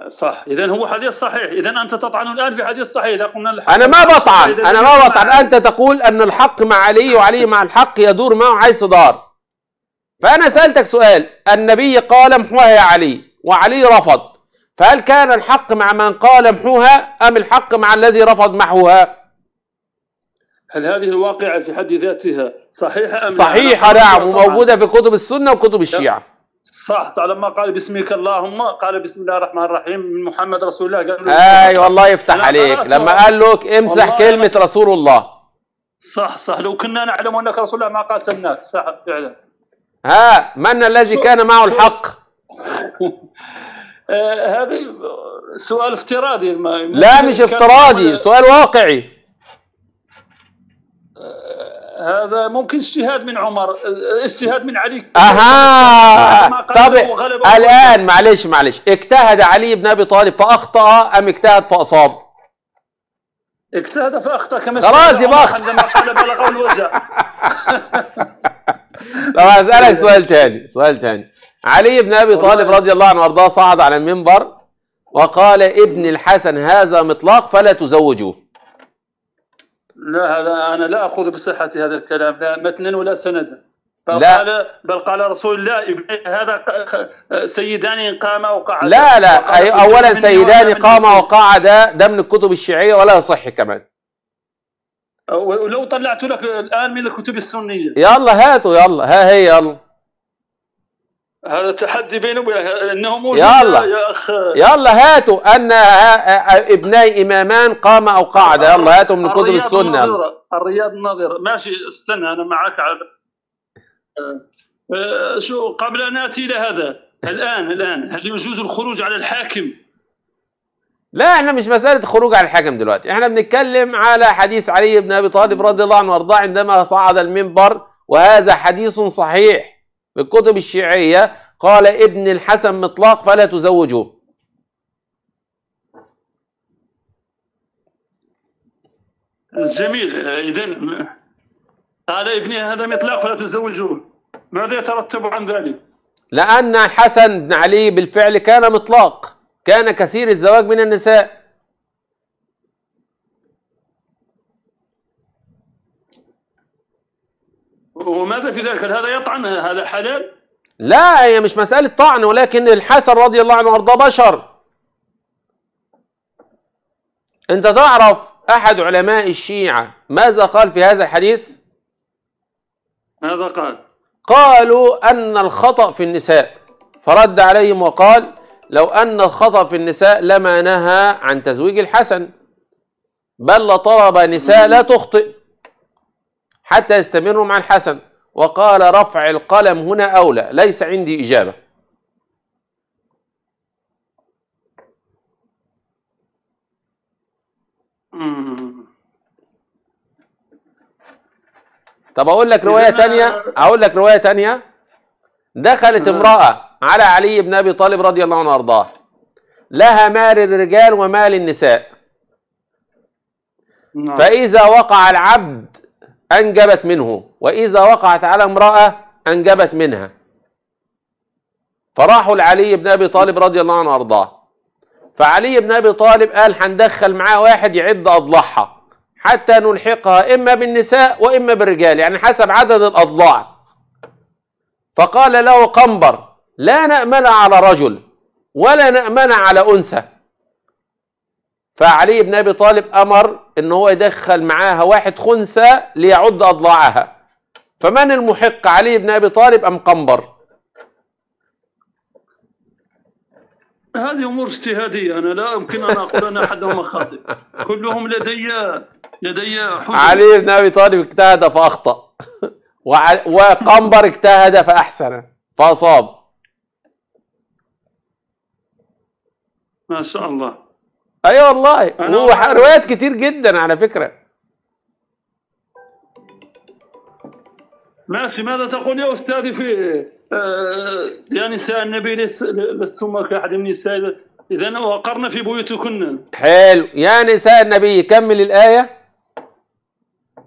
صح، إذا هو حديث صحيح، إذا أنت تطعن الآن في حديث صحيح، إذا قلنا الحق. أنا ما بطعن، أنا ما بطعن، أنت تقول أن الحق مع علي وعلي مع الحق يدور معه حيث دار. فأنا سألتك سؤال، النبي قال امحوها يا علي وعلي رفض، فهل كان الحق مع من قال امحوها أم الحق مع الذي رفض محوها؟ هل هذه الواقعة في حد ذاتها صحيحة أم صحيحة؟ نعم، وموجودة في كتب السنة وكتب الشيعة. صح صح، لما قال باسمك اللهم قال بسم الله الرحمن الرحيم من محمد رسول الله. قال أيوة الله يفتح عليك لما قال لك امسح كلمة رسول الله. صح صح، لو كنا نعلم أنك رسول الله ما قاتلناك. صح فعلا. ها من الذي كان معه الحق؟ آه هذه سؤال افتراضي. لا مش افتراضي، سؤال واقعي. آه هذا ممكن اجتهاد من عمر، اجتهاد من علي. اها طب الان معلش معلش، اجتهد علي بن ابي طالب فاخطا ام اجتهد فاصاب؟ اجتهد فاخطا كما خلاص يبقى اخطا عندما قال بلغه الوجع. طب هسألك سؤال ثاني، سؤال ثاني. علي بن أبي طالب رضي الله عنه وارضاه صعد على المنبر وقال ابن الحسن هذا مطلق فلا تزوجوه. لا هذا أنا لا أخذ بصحة هذا الكلام، لا متنا ولا سندا. بل لا. قال بل قال رسول الله هذا سيدان قاما وقعدا. لا لا أي أولا سيدان قاما وقعدا ده من الكتب الشيعية ولا يصح كمان. ولو طلعت لك الآن من الكتب السنية. يلا هاتوا، يلا ها هي يلا. هذا تحدي بينه وبينه انه موجود يا اخ. يلا هاتوا ان ابناي امامان قام او قعد، يلا هاتوا من كتب السنه. النظيرة. الرياض النظيرة. ماشي استنى انا معك على أه شو قبل ان اتي لهذا. الان الان هل يجوز الخروج على الحاكم؟ لا احنا مش مساله الخروج على الحاكم دلوقتي، احنا بنتكلم على حديث علي بن ابي طالب رضي الله عنه وارضاه عندما صعد المنبر، وهذا حديث صحيح بالكتب الشيعية، قال ابن الحسن مطلق فلا تزوجوه. جميل، إذن قال ابني هذا مطلق فلا تزوجوه، ماذا يترتب عن ذلك؟ لأن الحسن بن علي بالفعل كان مطلق كان كثير الزواج من النساء. وماذا في ذلك؟ هذا يطعن؟ هذا حلال؟ لا، هي مش مسألة طعن، ولكن الحسن رضي الله عنه وارضاه بشر. أنت تعرف أحد علماء الشيعة ماذا قال في هذا الحديث؟ ماذا قال؟ قالوا أن الخطأ في النساء، فرد عليهم وقال لو أن الخطأ في النساء لما نهى عن تزويج الحسن، بل لطلب نساء لا تخطئ حتى يستمروا مع الحسن. وقال رفع القلم هنا أولى، ليس عندي إجابة. طب أقول لك رواية تانية، أقول لك رواية تانية. دخلت امرأة على علي بن أبي طالب رضي الله عنه وأرضاه، لها مال الرجال ومال النساء، فإذا وقع العبد أنجبت منه، وإذا وقعت على امرأة أنجبت منها. فراحوا لعلي بن أبي طالب رضي الله عنه وأرضاه، فعلي بن أبي طالب قال هندخل معاه واحد يعد أضلاعها حتى نلحقها إما بالنساء وإما بالرجال، يعني حسب عدد الأضلاع. فقال له قنبر لا نأمن على رجل ولا نأمن على أنثى. فعلي بن أبي طالب أمر إن هو يدخل معاها واحد خنثى ليعد أضلاعها. فمن المحق، علي بن أبي طالب أم قنبر؟ هذه أمور اجتهادية، أنا لا يمكن أن أقول أن أحدهم خاطئ، كلهم لدي لدي حجة. علي بن أبي طالب اجتهد فأخطأ، وقنبر اجتهد فأحسن فأصاب. ما شاء الله. أيوة والله، وروايات كتير جدا على فكرة. ماشي، ماذا تقول يا أستاذي في آه يا نساء النبي لستم كأحد من النساء، إذا وقرنا في بيوتكن. حلو، يا نساء النبي كمل الآية.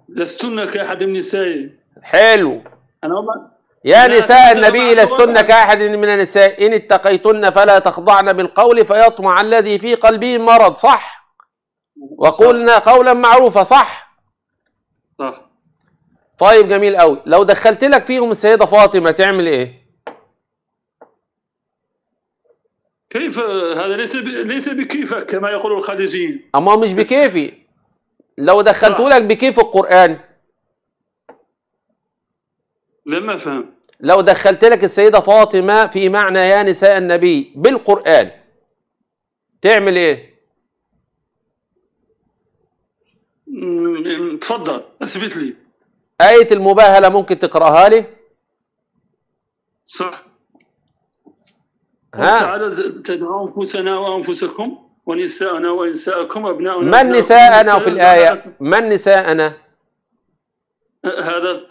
لستن كأحد من النساء. حلو. أنا أبقى. يا نساء النبي لستن كأحد من النساء إن اتقيتن فلا تخضعن بالقول فيطمع الذي في قلبه مرض، صح؟ وقلنا قولا معروفا، صح؟ صح. طيب جميل قوي. لو دخلت لك فيهم السيدة فاطمة تعمل إيه؟ كيف هذا؟ ليس ب... ليس بكيفك كما يقول الخليجيين. أما مش بكيفي. لو دخلت لك بكيف القرآن؟ لما فهم. لو دخلت لك السيدة فاطمة في معنى يا نساء النبي بالقرآن تعمل إيه؟ تفضل أثبت لي آية المباهلة، ممكن تقرأها لي؟ صح. ها؟ تعالى تدعوا أنفسنا وأنفسكم ونساءنا ونساءكم أبناؤنا. من نساءنا في الآية؟ من نساءنا؟ هذا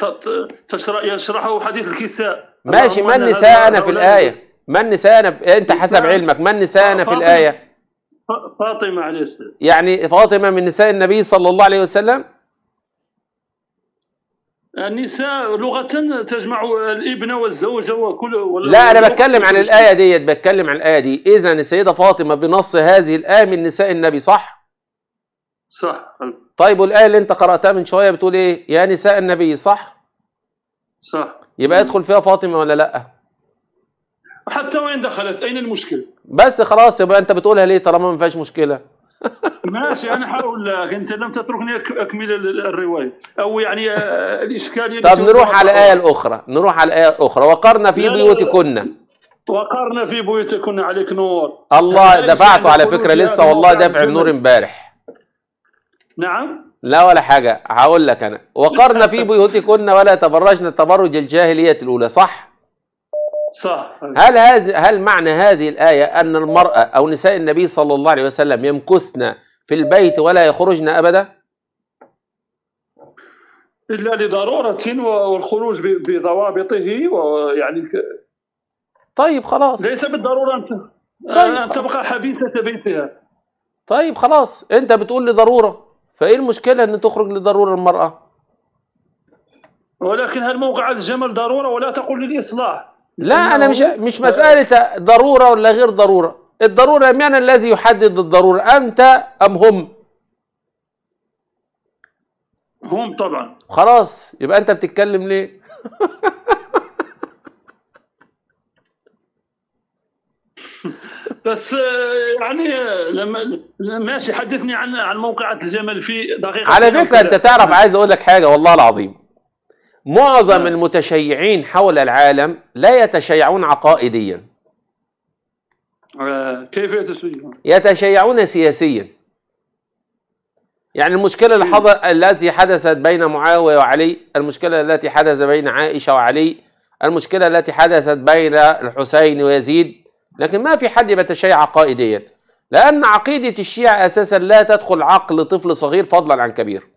يشرحه حديث الكساء. ماشي، من نساءنا في الآية؟ من نساءنا ب... أنت حسب علمك من نساءنا في الآية؟ فاطمة عليه السلام. يعني فاطمة من نساء النبي صلى الله عليه وسلم؟ النساء لغة تجمع الابن والزوجة وكل. لا، أنا بتكلم عن الآية ديت، بتكلم عن الآية دي. إذا السيدة فاطمة بنص هذه الآية من نساء النبي، صح؟ صح. طيب والآية اللي أنت قرأتها من شوية بتقول إيه؟ يا نساء النبي، صح؟ صح. يبقى يدخل فيها فاطمة ولا لأ؟ حتى وين دخلت؟ أين المشكلة؟ بس خلاص، يبقى أنت بتقولها ليه طالما ما فيهاش مشكلة؟ ماشي، أنا هقول لك، أنت لم تتركني أكمل الرواية أو يعني الإشكالية. طب نروح على الآية الأخرى، نروح على الآية الأخرى. وقرنا في بيوتكن. وقرنا في بيوتكن، عليك نور. الله، دفعته على فكرة لسه والله، دافع النور امبارح. نعم. لا ولا حاجة، هقول لك أنا. وقرنا في بيوتكن ولا تبرجن تبرج الجاهلية الأولى، صح؟ صح. هل هذ... هل معنى هذه الآية أن المرأة أو نساء النبي صلى الله عليه وسلم يمكثن في البيت ولا يخرجن أبدا؟ إلا لضرورة، والخروج بضوابطه، ويعني ك... طيب خلاص، ليس بالضرورة أن أنت... تبقى حبيسة بيتها. طيب خلاص، أنت بتقول لضرورة، فإيه المشكلة إن تخرج لضرورة المرأة؟ ولكن هل موقع الجمل ضرورة؟ ولا تقول للإصلاح. لا، أنا مش مش مسألة ضرورة ولا غير ضرورة، الضرورة، من الذي يحدد الضرورة، أنت أم هم؟ هم طبعا. خلاص يبقى أنت بتتكلم ليه؟ بس يعني لما ماشي حدثني عن عن موقعة الجمل في دقيقة. على فكرة أنت تعرف، عايز أقول لك حاجة والله العظيم، معظم المتشيعين حول العالم لا يتشيعون عقائديا. كيف يتشيعون؟ يتشيعون سياسيا. يعني المشكلة التي حدثت بين معاوية وعلي، المشكلة التي حدثت بين عائشة وعلي، المشكلة التي حدثت بين الحسين ويزيد، لكن ما في حد يتشيع عقائديا، لأن عقيدة الشيعة أساسا لا تدخل عقل طفل صغير فضلا عن كبير.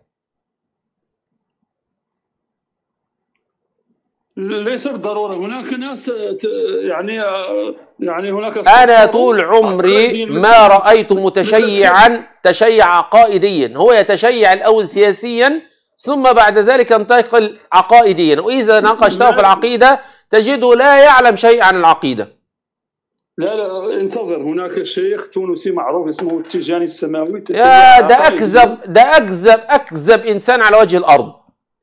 ليس بالضروره، هناك ناس يعني يعني هناك. انا طول عمري ما رايت متشيعا تشيع عقائديا، هو يتشيع الاول سياسيا ثم بعد ذلك ينتقل عقائديا، واذا ناقشته في العقيده تجده لا يعلم شيء عن العقيده. لا لا انتظر، هناك شيخ تونسي معروف اسمه التجاني السماوي. يا ده اكذب ده اكذب اكذب انسان على وجه الارض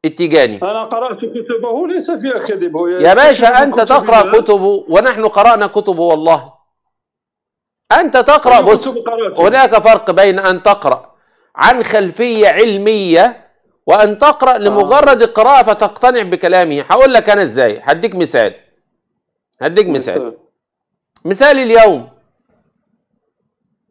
التجاني. أنا قرأت كتبه ليس فيها كذب. يا باشا أنت تقرأ كتبه ونحن قرأنا كتبه والله. أنت تقرأ، بس هناك فرق بين أن تقرأ عن خلفية علمية وأن تقرأ لمجرد القراءة فتقتنع بكلامه. هقول لك أنا إزاي، هديك مثال هديك مثال مثال اليوم.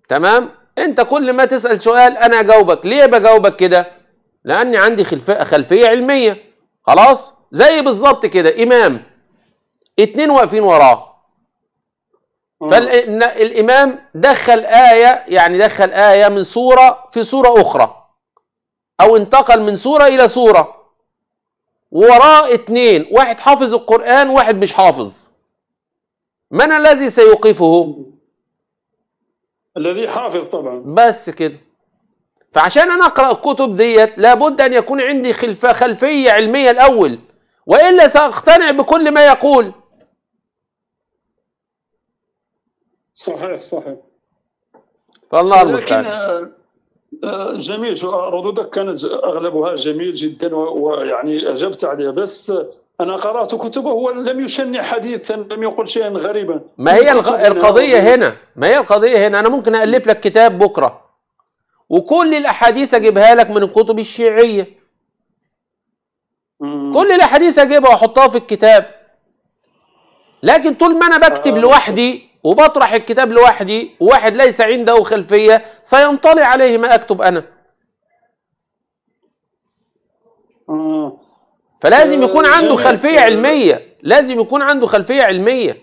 تمام، أنت كل ما تسأل سؤال أنا أجاوبك. ليه بجاوبك كده؟ لأني عندي خلفية علمية. خلاص، زي بالظبط كده إمام اتنين واقفين وراه، فالإمام دخل آية، يعني دخل آية من سورة في سورة أخرى، أو انتقل من سورة إلى سورة، وراه اتنين، واحد حافظ القرآن واحد مش حافظ. من الذي سيوقفه؟ الذي حافظ طبعا. بس كده. فعشان انا اقرا الكتب ديت لابد ان يكون عندي خلفيه علميه الاول، والا ساقتنع بكل ما يقول. صحيح صحيح. فالله المستعان. جميل، ردودك كانت اغلبها جميل جدا ويعني اجبت عليها، بس انا قرات كتبه ولم يشنع حديثا، لم يقل شيئا غريبا. ما هي القضيه هنا، ما هي القضيه هنا، انا ممكن الف لك كتاب بكره وكل الاحاديث اجيبها لك من الكتب الشيعيه. مم. كل الاحاديث اجيبها واحطها في الكتاب، لكن طول ما انا بكتب آه. لوحدي وبطرح الكتاب لوحدي، وواحد ليس عنده خلفيه سينطلي عليه ما اكتب انا. آه. فلازم يكون عنده خلفيه علميه، لازم يكون عنده خلفيه علميه.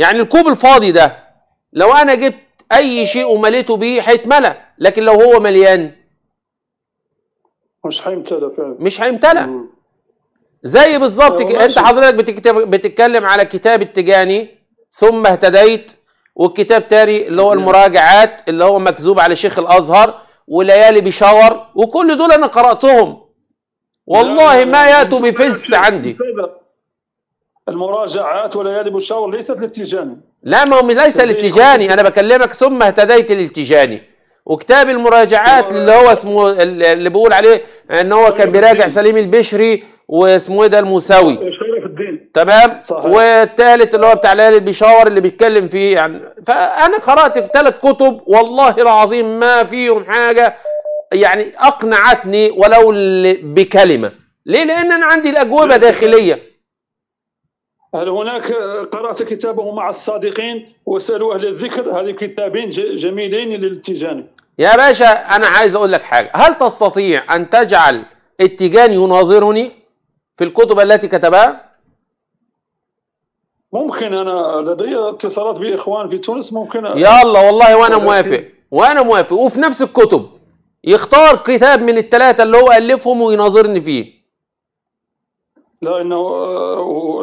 يعني الكوب الفاضي ده لو انا جبت اي شيء ومليته بيه هيتملى، لكن لو هو مليان مش هيمتلى فعلا، مش هيمتلى. زي بالظبط ك... انت حضرتك بتكتب... بتتكلم على كتاب التجاني ثم اهتديت، والكتاب تاني اللي هو المراجعات اللي هو مكذوب على شيخ الازهر، وليالي بشاور، وكل دول انا قراتهم والله ما ياتوا بفلس عندي. المراجعات وليالي بشاور ليست للتجاني. لا، ما هو ليس للتجاني، انا بكلمك ثم اهتديت للتجاني، وكتاب المراجعات اللي هو اسمه اللي بيقول عليه ان هو كان بيراجع سليم البشري واسمه ايه ده الموسوي، تمام، والثالث اللي هو بتاع ليالي بيشاور اللي بيتكلم فيه يعني. فانا قرات ثلاث كتب والله العظيم ما فيهم حاجه يعني اقنعتني ولو بكلمه. ليه؟ لان انا عندي الاجوبه داخليه. هل هناك قرأت كتابه مع الصادقين وسألوا أهل الذكر؟ هذه كتابين جميلين للتجاني. يا باشا أنا عايز أقول لك حاجة، هل تستطيع أن تجعل التجاني يناظرني في الكتب التي كتبها؟ ممكن، أنا لدي اتصالات بإخوان في تونس ممكن. يلا والله وأنا موافق، وأنا موافق، وفي نفس الكتب يختار كتاب من الثلاثة اللي هو ألفهم ويناظرني فيه. لأنه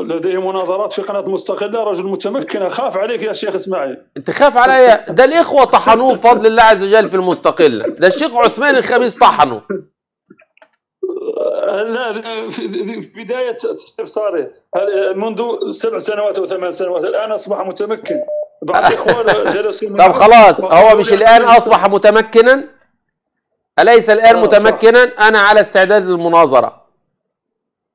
لديه مناظرات في قناة مستقلة، رجل متمكن. أخاف عليك يا شيخ إسماعيل. تخاف عليا؟ ده الإخوة طحنوه بفضل الله عز وجل في المستقلة، ده الشيخ عثمان الخميس طحنه. لا، في بداية استفساري منذ سبع سنوات أو ثمان سنوات الآن أصبح متمكن، بعض الاخوان جلسوا. طب خلاص، هو مش الان اصبح متمكنا؟ اليس الان متمكنا؟ انا على استعداد للمناظره.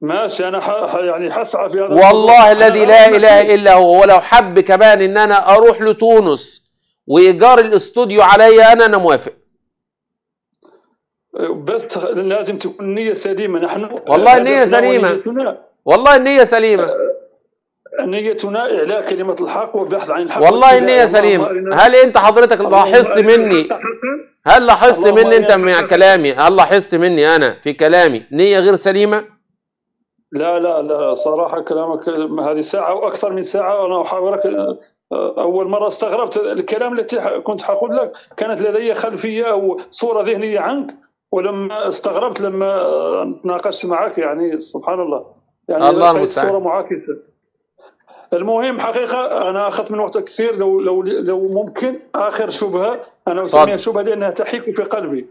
ماشي، انا ح... يعني حسعى في هذا. والله الذي لا اله الا هو، ولو حب كمان ان انا اروح لتونس وايجار الاستوديو عليا انا، انا موافق. بس لازم تكون النية سليمة. نحن والله النية سليمة، والله النية سليمة. نيتنا إعلاء كلمة الحق والبحث عن الحق، والله النية سليمة. هل أنت حضرتك لاحظت مني، هل لاحظت مني أنت مع كلامي، هل لاحظت مني أنا في كلامي نية غير سليمة؟ لا لا لا، صراحة كلامك هذه ساعة وأكثر من ساعة أنا أحاورك. أول مرة استغربت الكلام التي كنت حقول لك، كانت لدي خلفية أو صورة ذهنية عنك، ولما استغربت لما تناقشت معك، يعني سبحان الله، يعني الله المستعان، صورة معاكسة. المهم حقيقة أنا أخذت من وقتك كثير. لو لو لو ممكن آخر شبهة، أنا أسميها شبهة لأنها تحيك في قلبي.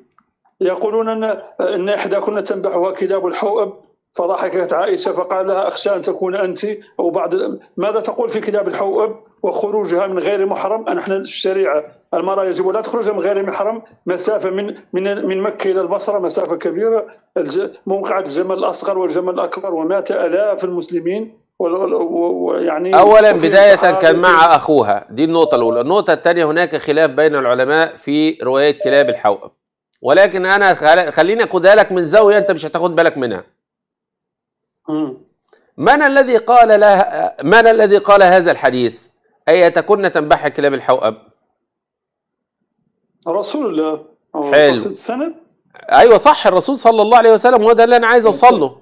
يقولون أن أن إحدى كنا تنبحها كلاب الحؤب، فضحكت عائشة فقال لها أخشى أن تكون أنت أو بعض. ماذا تقول في كلاب الحؤب وخروجها من غير محرم؟ نحن الشريعة المرأة يجب لا تخرج من غير محرم، مسافة من من من مكة إلى البصرة مسافة كبيرة، موقعة الجمل الأصغر والجمل الأكبر، ومات آلاف المسلمين. ويعني أولا بداية كان مع أخوها، دي النقطة الأولى. النقطة الثانية، هناك خلاف بين العلماء في رواية كلاب الحوأب، ولكن أنا خليني أخدها لك من زاوية أنت مش هتاخد بالك منها. من الذي قال لها، من الذي قال هذا الحديث أي تكن تنبح كلاب الحوأب؟ رسول الله. حلو. أيوة صح، الرسول صلى الله عليه وسلم، وهو ده اللي أنا عايز أوصل له.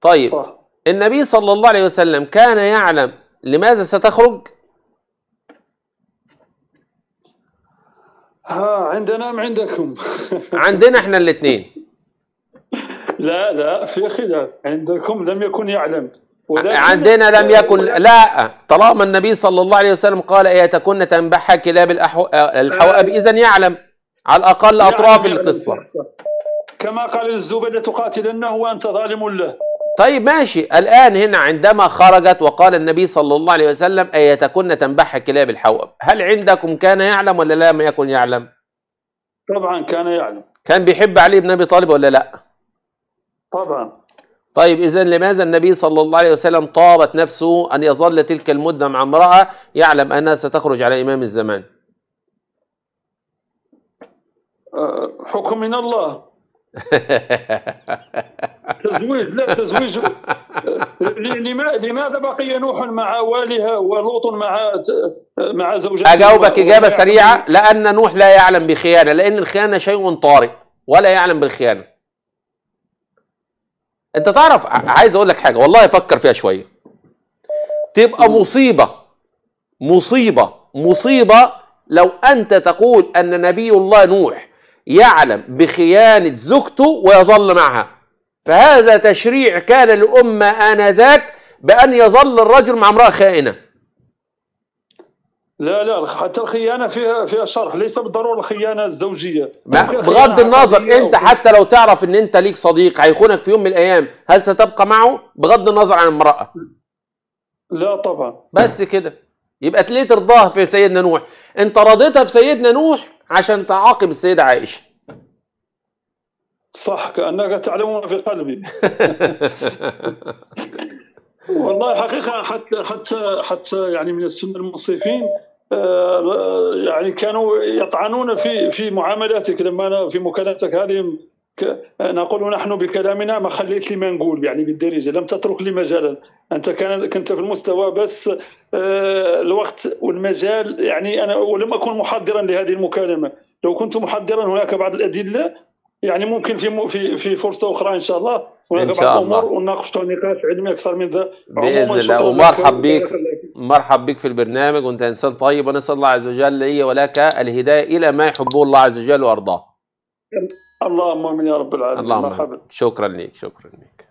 طيب صح. النبي صلى الله عليه وسلم كان يعلم لماذا ستخرج؟ ها عندنا أم عندكم؟ عندنا احنا الاثنين. لا لا، في خلاف. عندكم لم يكن يعلم، عندنا لم يكن. لا، طالما النبي صلى الله عليه وسلم قال أيتكن تنبح كلاب الحوأب، إذا يعلم على الأقل أطراف القصة، كما قال الزبير لتقاتلنه وأنت ظالم له. طيب ماشي، الآن هنا عندما خرجت وقال النبي صلى الله عليه وسلم أيتكن تنبح كلاب الحوأب، هل عندكم كان يعلم ولا لم يكن يعلم؟ طبعا كان يعلم. كان بيحب علي بن أبي طالب ولا لا؟ طبعا. طيب إذا لماذا النبي صلى الله عليه وسلم طابت نفسه أن يظل تلك المدة مع امرأة يعلم أنها ستخرج على إمام الزمان؟ حكم من الله. تزويج، لا تزويج. لماذا بقي نوح مع والها ولوط مع مع زوجته؟ أجاوبك إجابة سريعة، لأن نوح لا يعلم بخيانة، لأن الخيانة شيء طارئ ولا يعلم بالخيانة. أنت تعرف، عايز أقول لك حاجة والله فكر فيها شوية، تبقى مصيبة مصيبة مصيبة لو أنت تقول أن نبي الله نوح يعلم بخيانة زوجته ويظل معها، فهذا تشريع كان لأمة آنذاك بأن يظل الرجل مع امرأة خائنة. لا لا، حتى الخيانة فيها فيها شرح، ليس بالضرورة الخيانة الزوجية. بغض النظر أنت حتى لو تعرف أن أنت ليك صديق هيخونك في يوم من الأيام، هل ستبقى معه بغض النظر عن المرأة؟ لا طبعا. بس كده، يبقى ليه ترضاها في سيدنا نوح؟ أنت رضيتها في سيدنا نوح عشان تعاقب السيدة عائشة. صح، كأنك تعلمون في قلبي. والله حقيقة حتى حتى حتى يعني من السنة المنصفين يعني كانوا يطعنون في في معاملاتك لما أنا في مكالمتك هذه، نقول نحن بكلامنا ما خليت لي ما نقول، يعني بالدارجة لم تترك لي مجالا. أنت كنت في المستوى بس الوقت والمجال، يعني أنا ولم أكن محضرا لهذه المكالمة. لو كنت محضرا هناك بعض الأدلة، يعني ممكن في في في فرصة أخرى إن شاء الله، هناك بعض الأمور ونناقشها نقاش علمي أكثر من ذا بإذن الله. ومرحب بك، مرحب بك في البرنامج، وأنت إنسان طيب، ونسأل الله عز وجل لي ولك الهداية إلى ما يحبه الله عز وجل وأرضاه. اللهم امين يا رب العالمين. اللهم، شكرا ليك، شكرا ليك.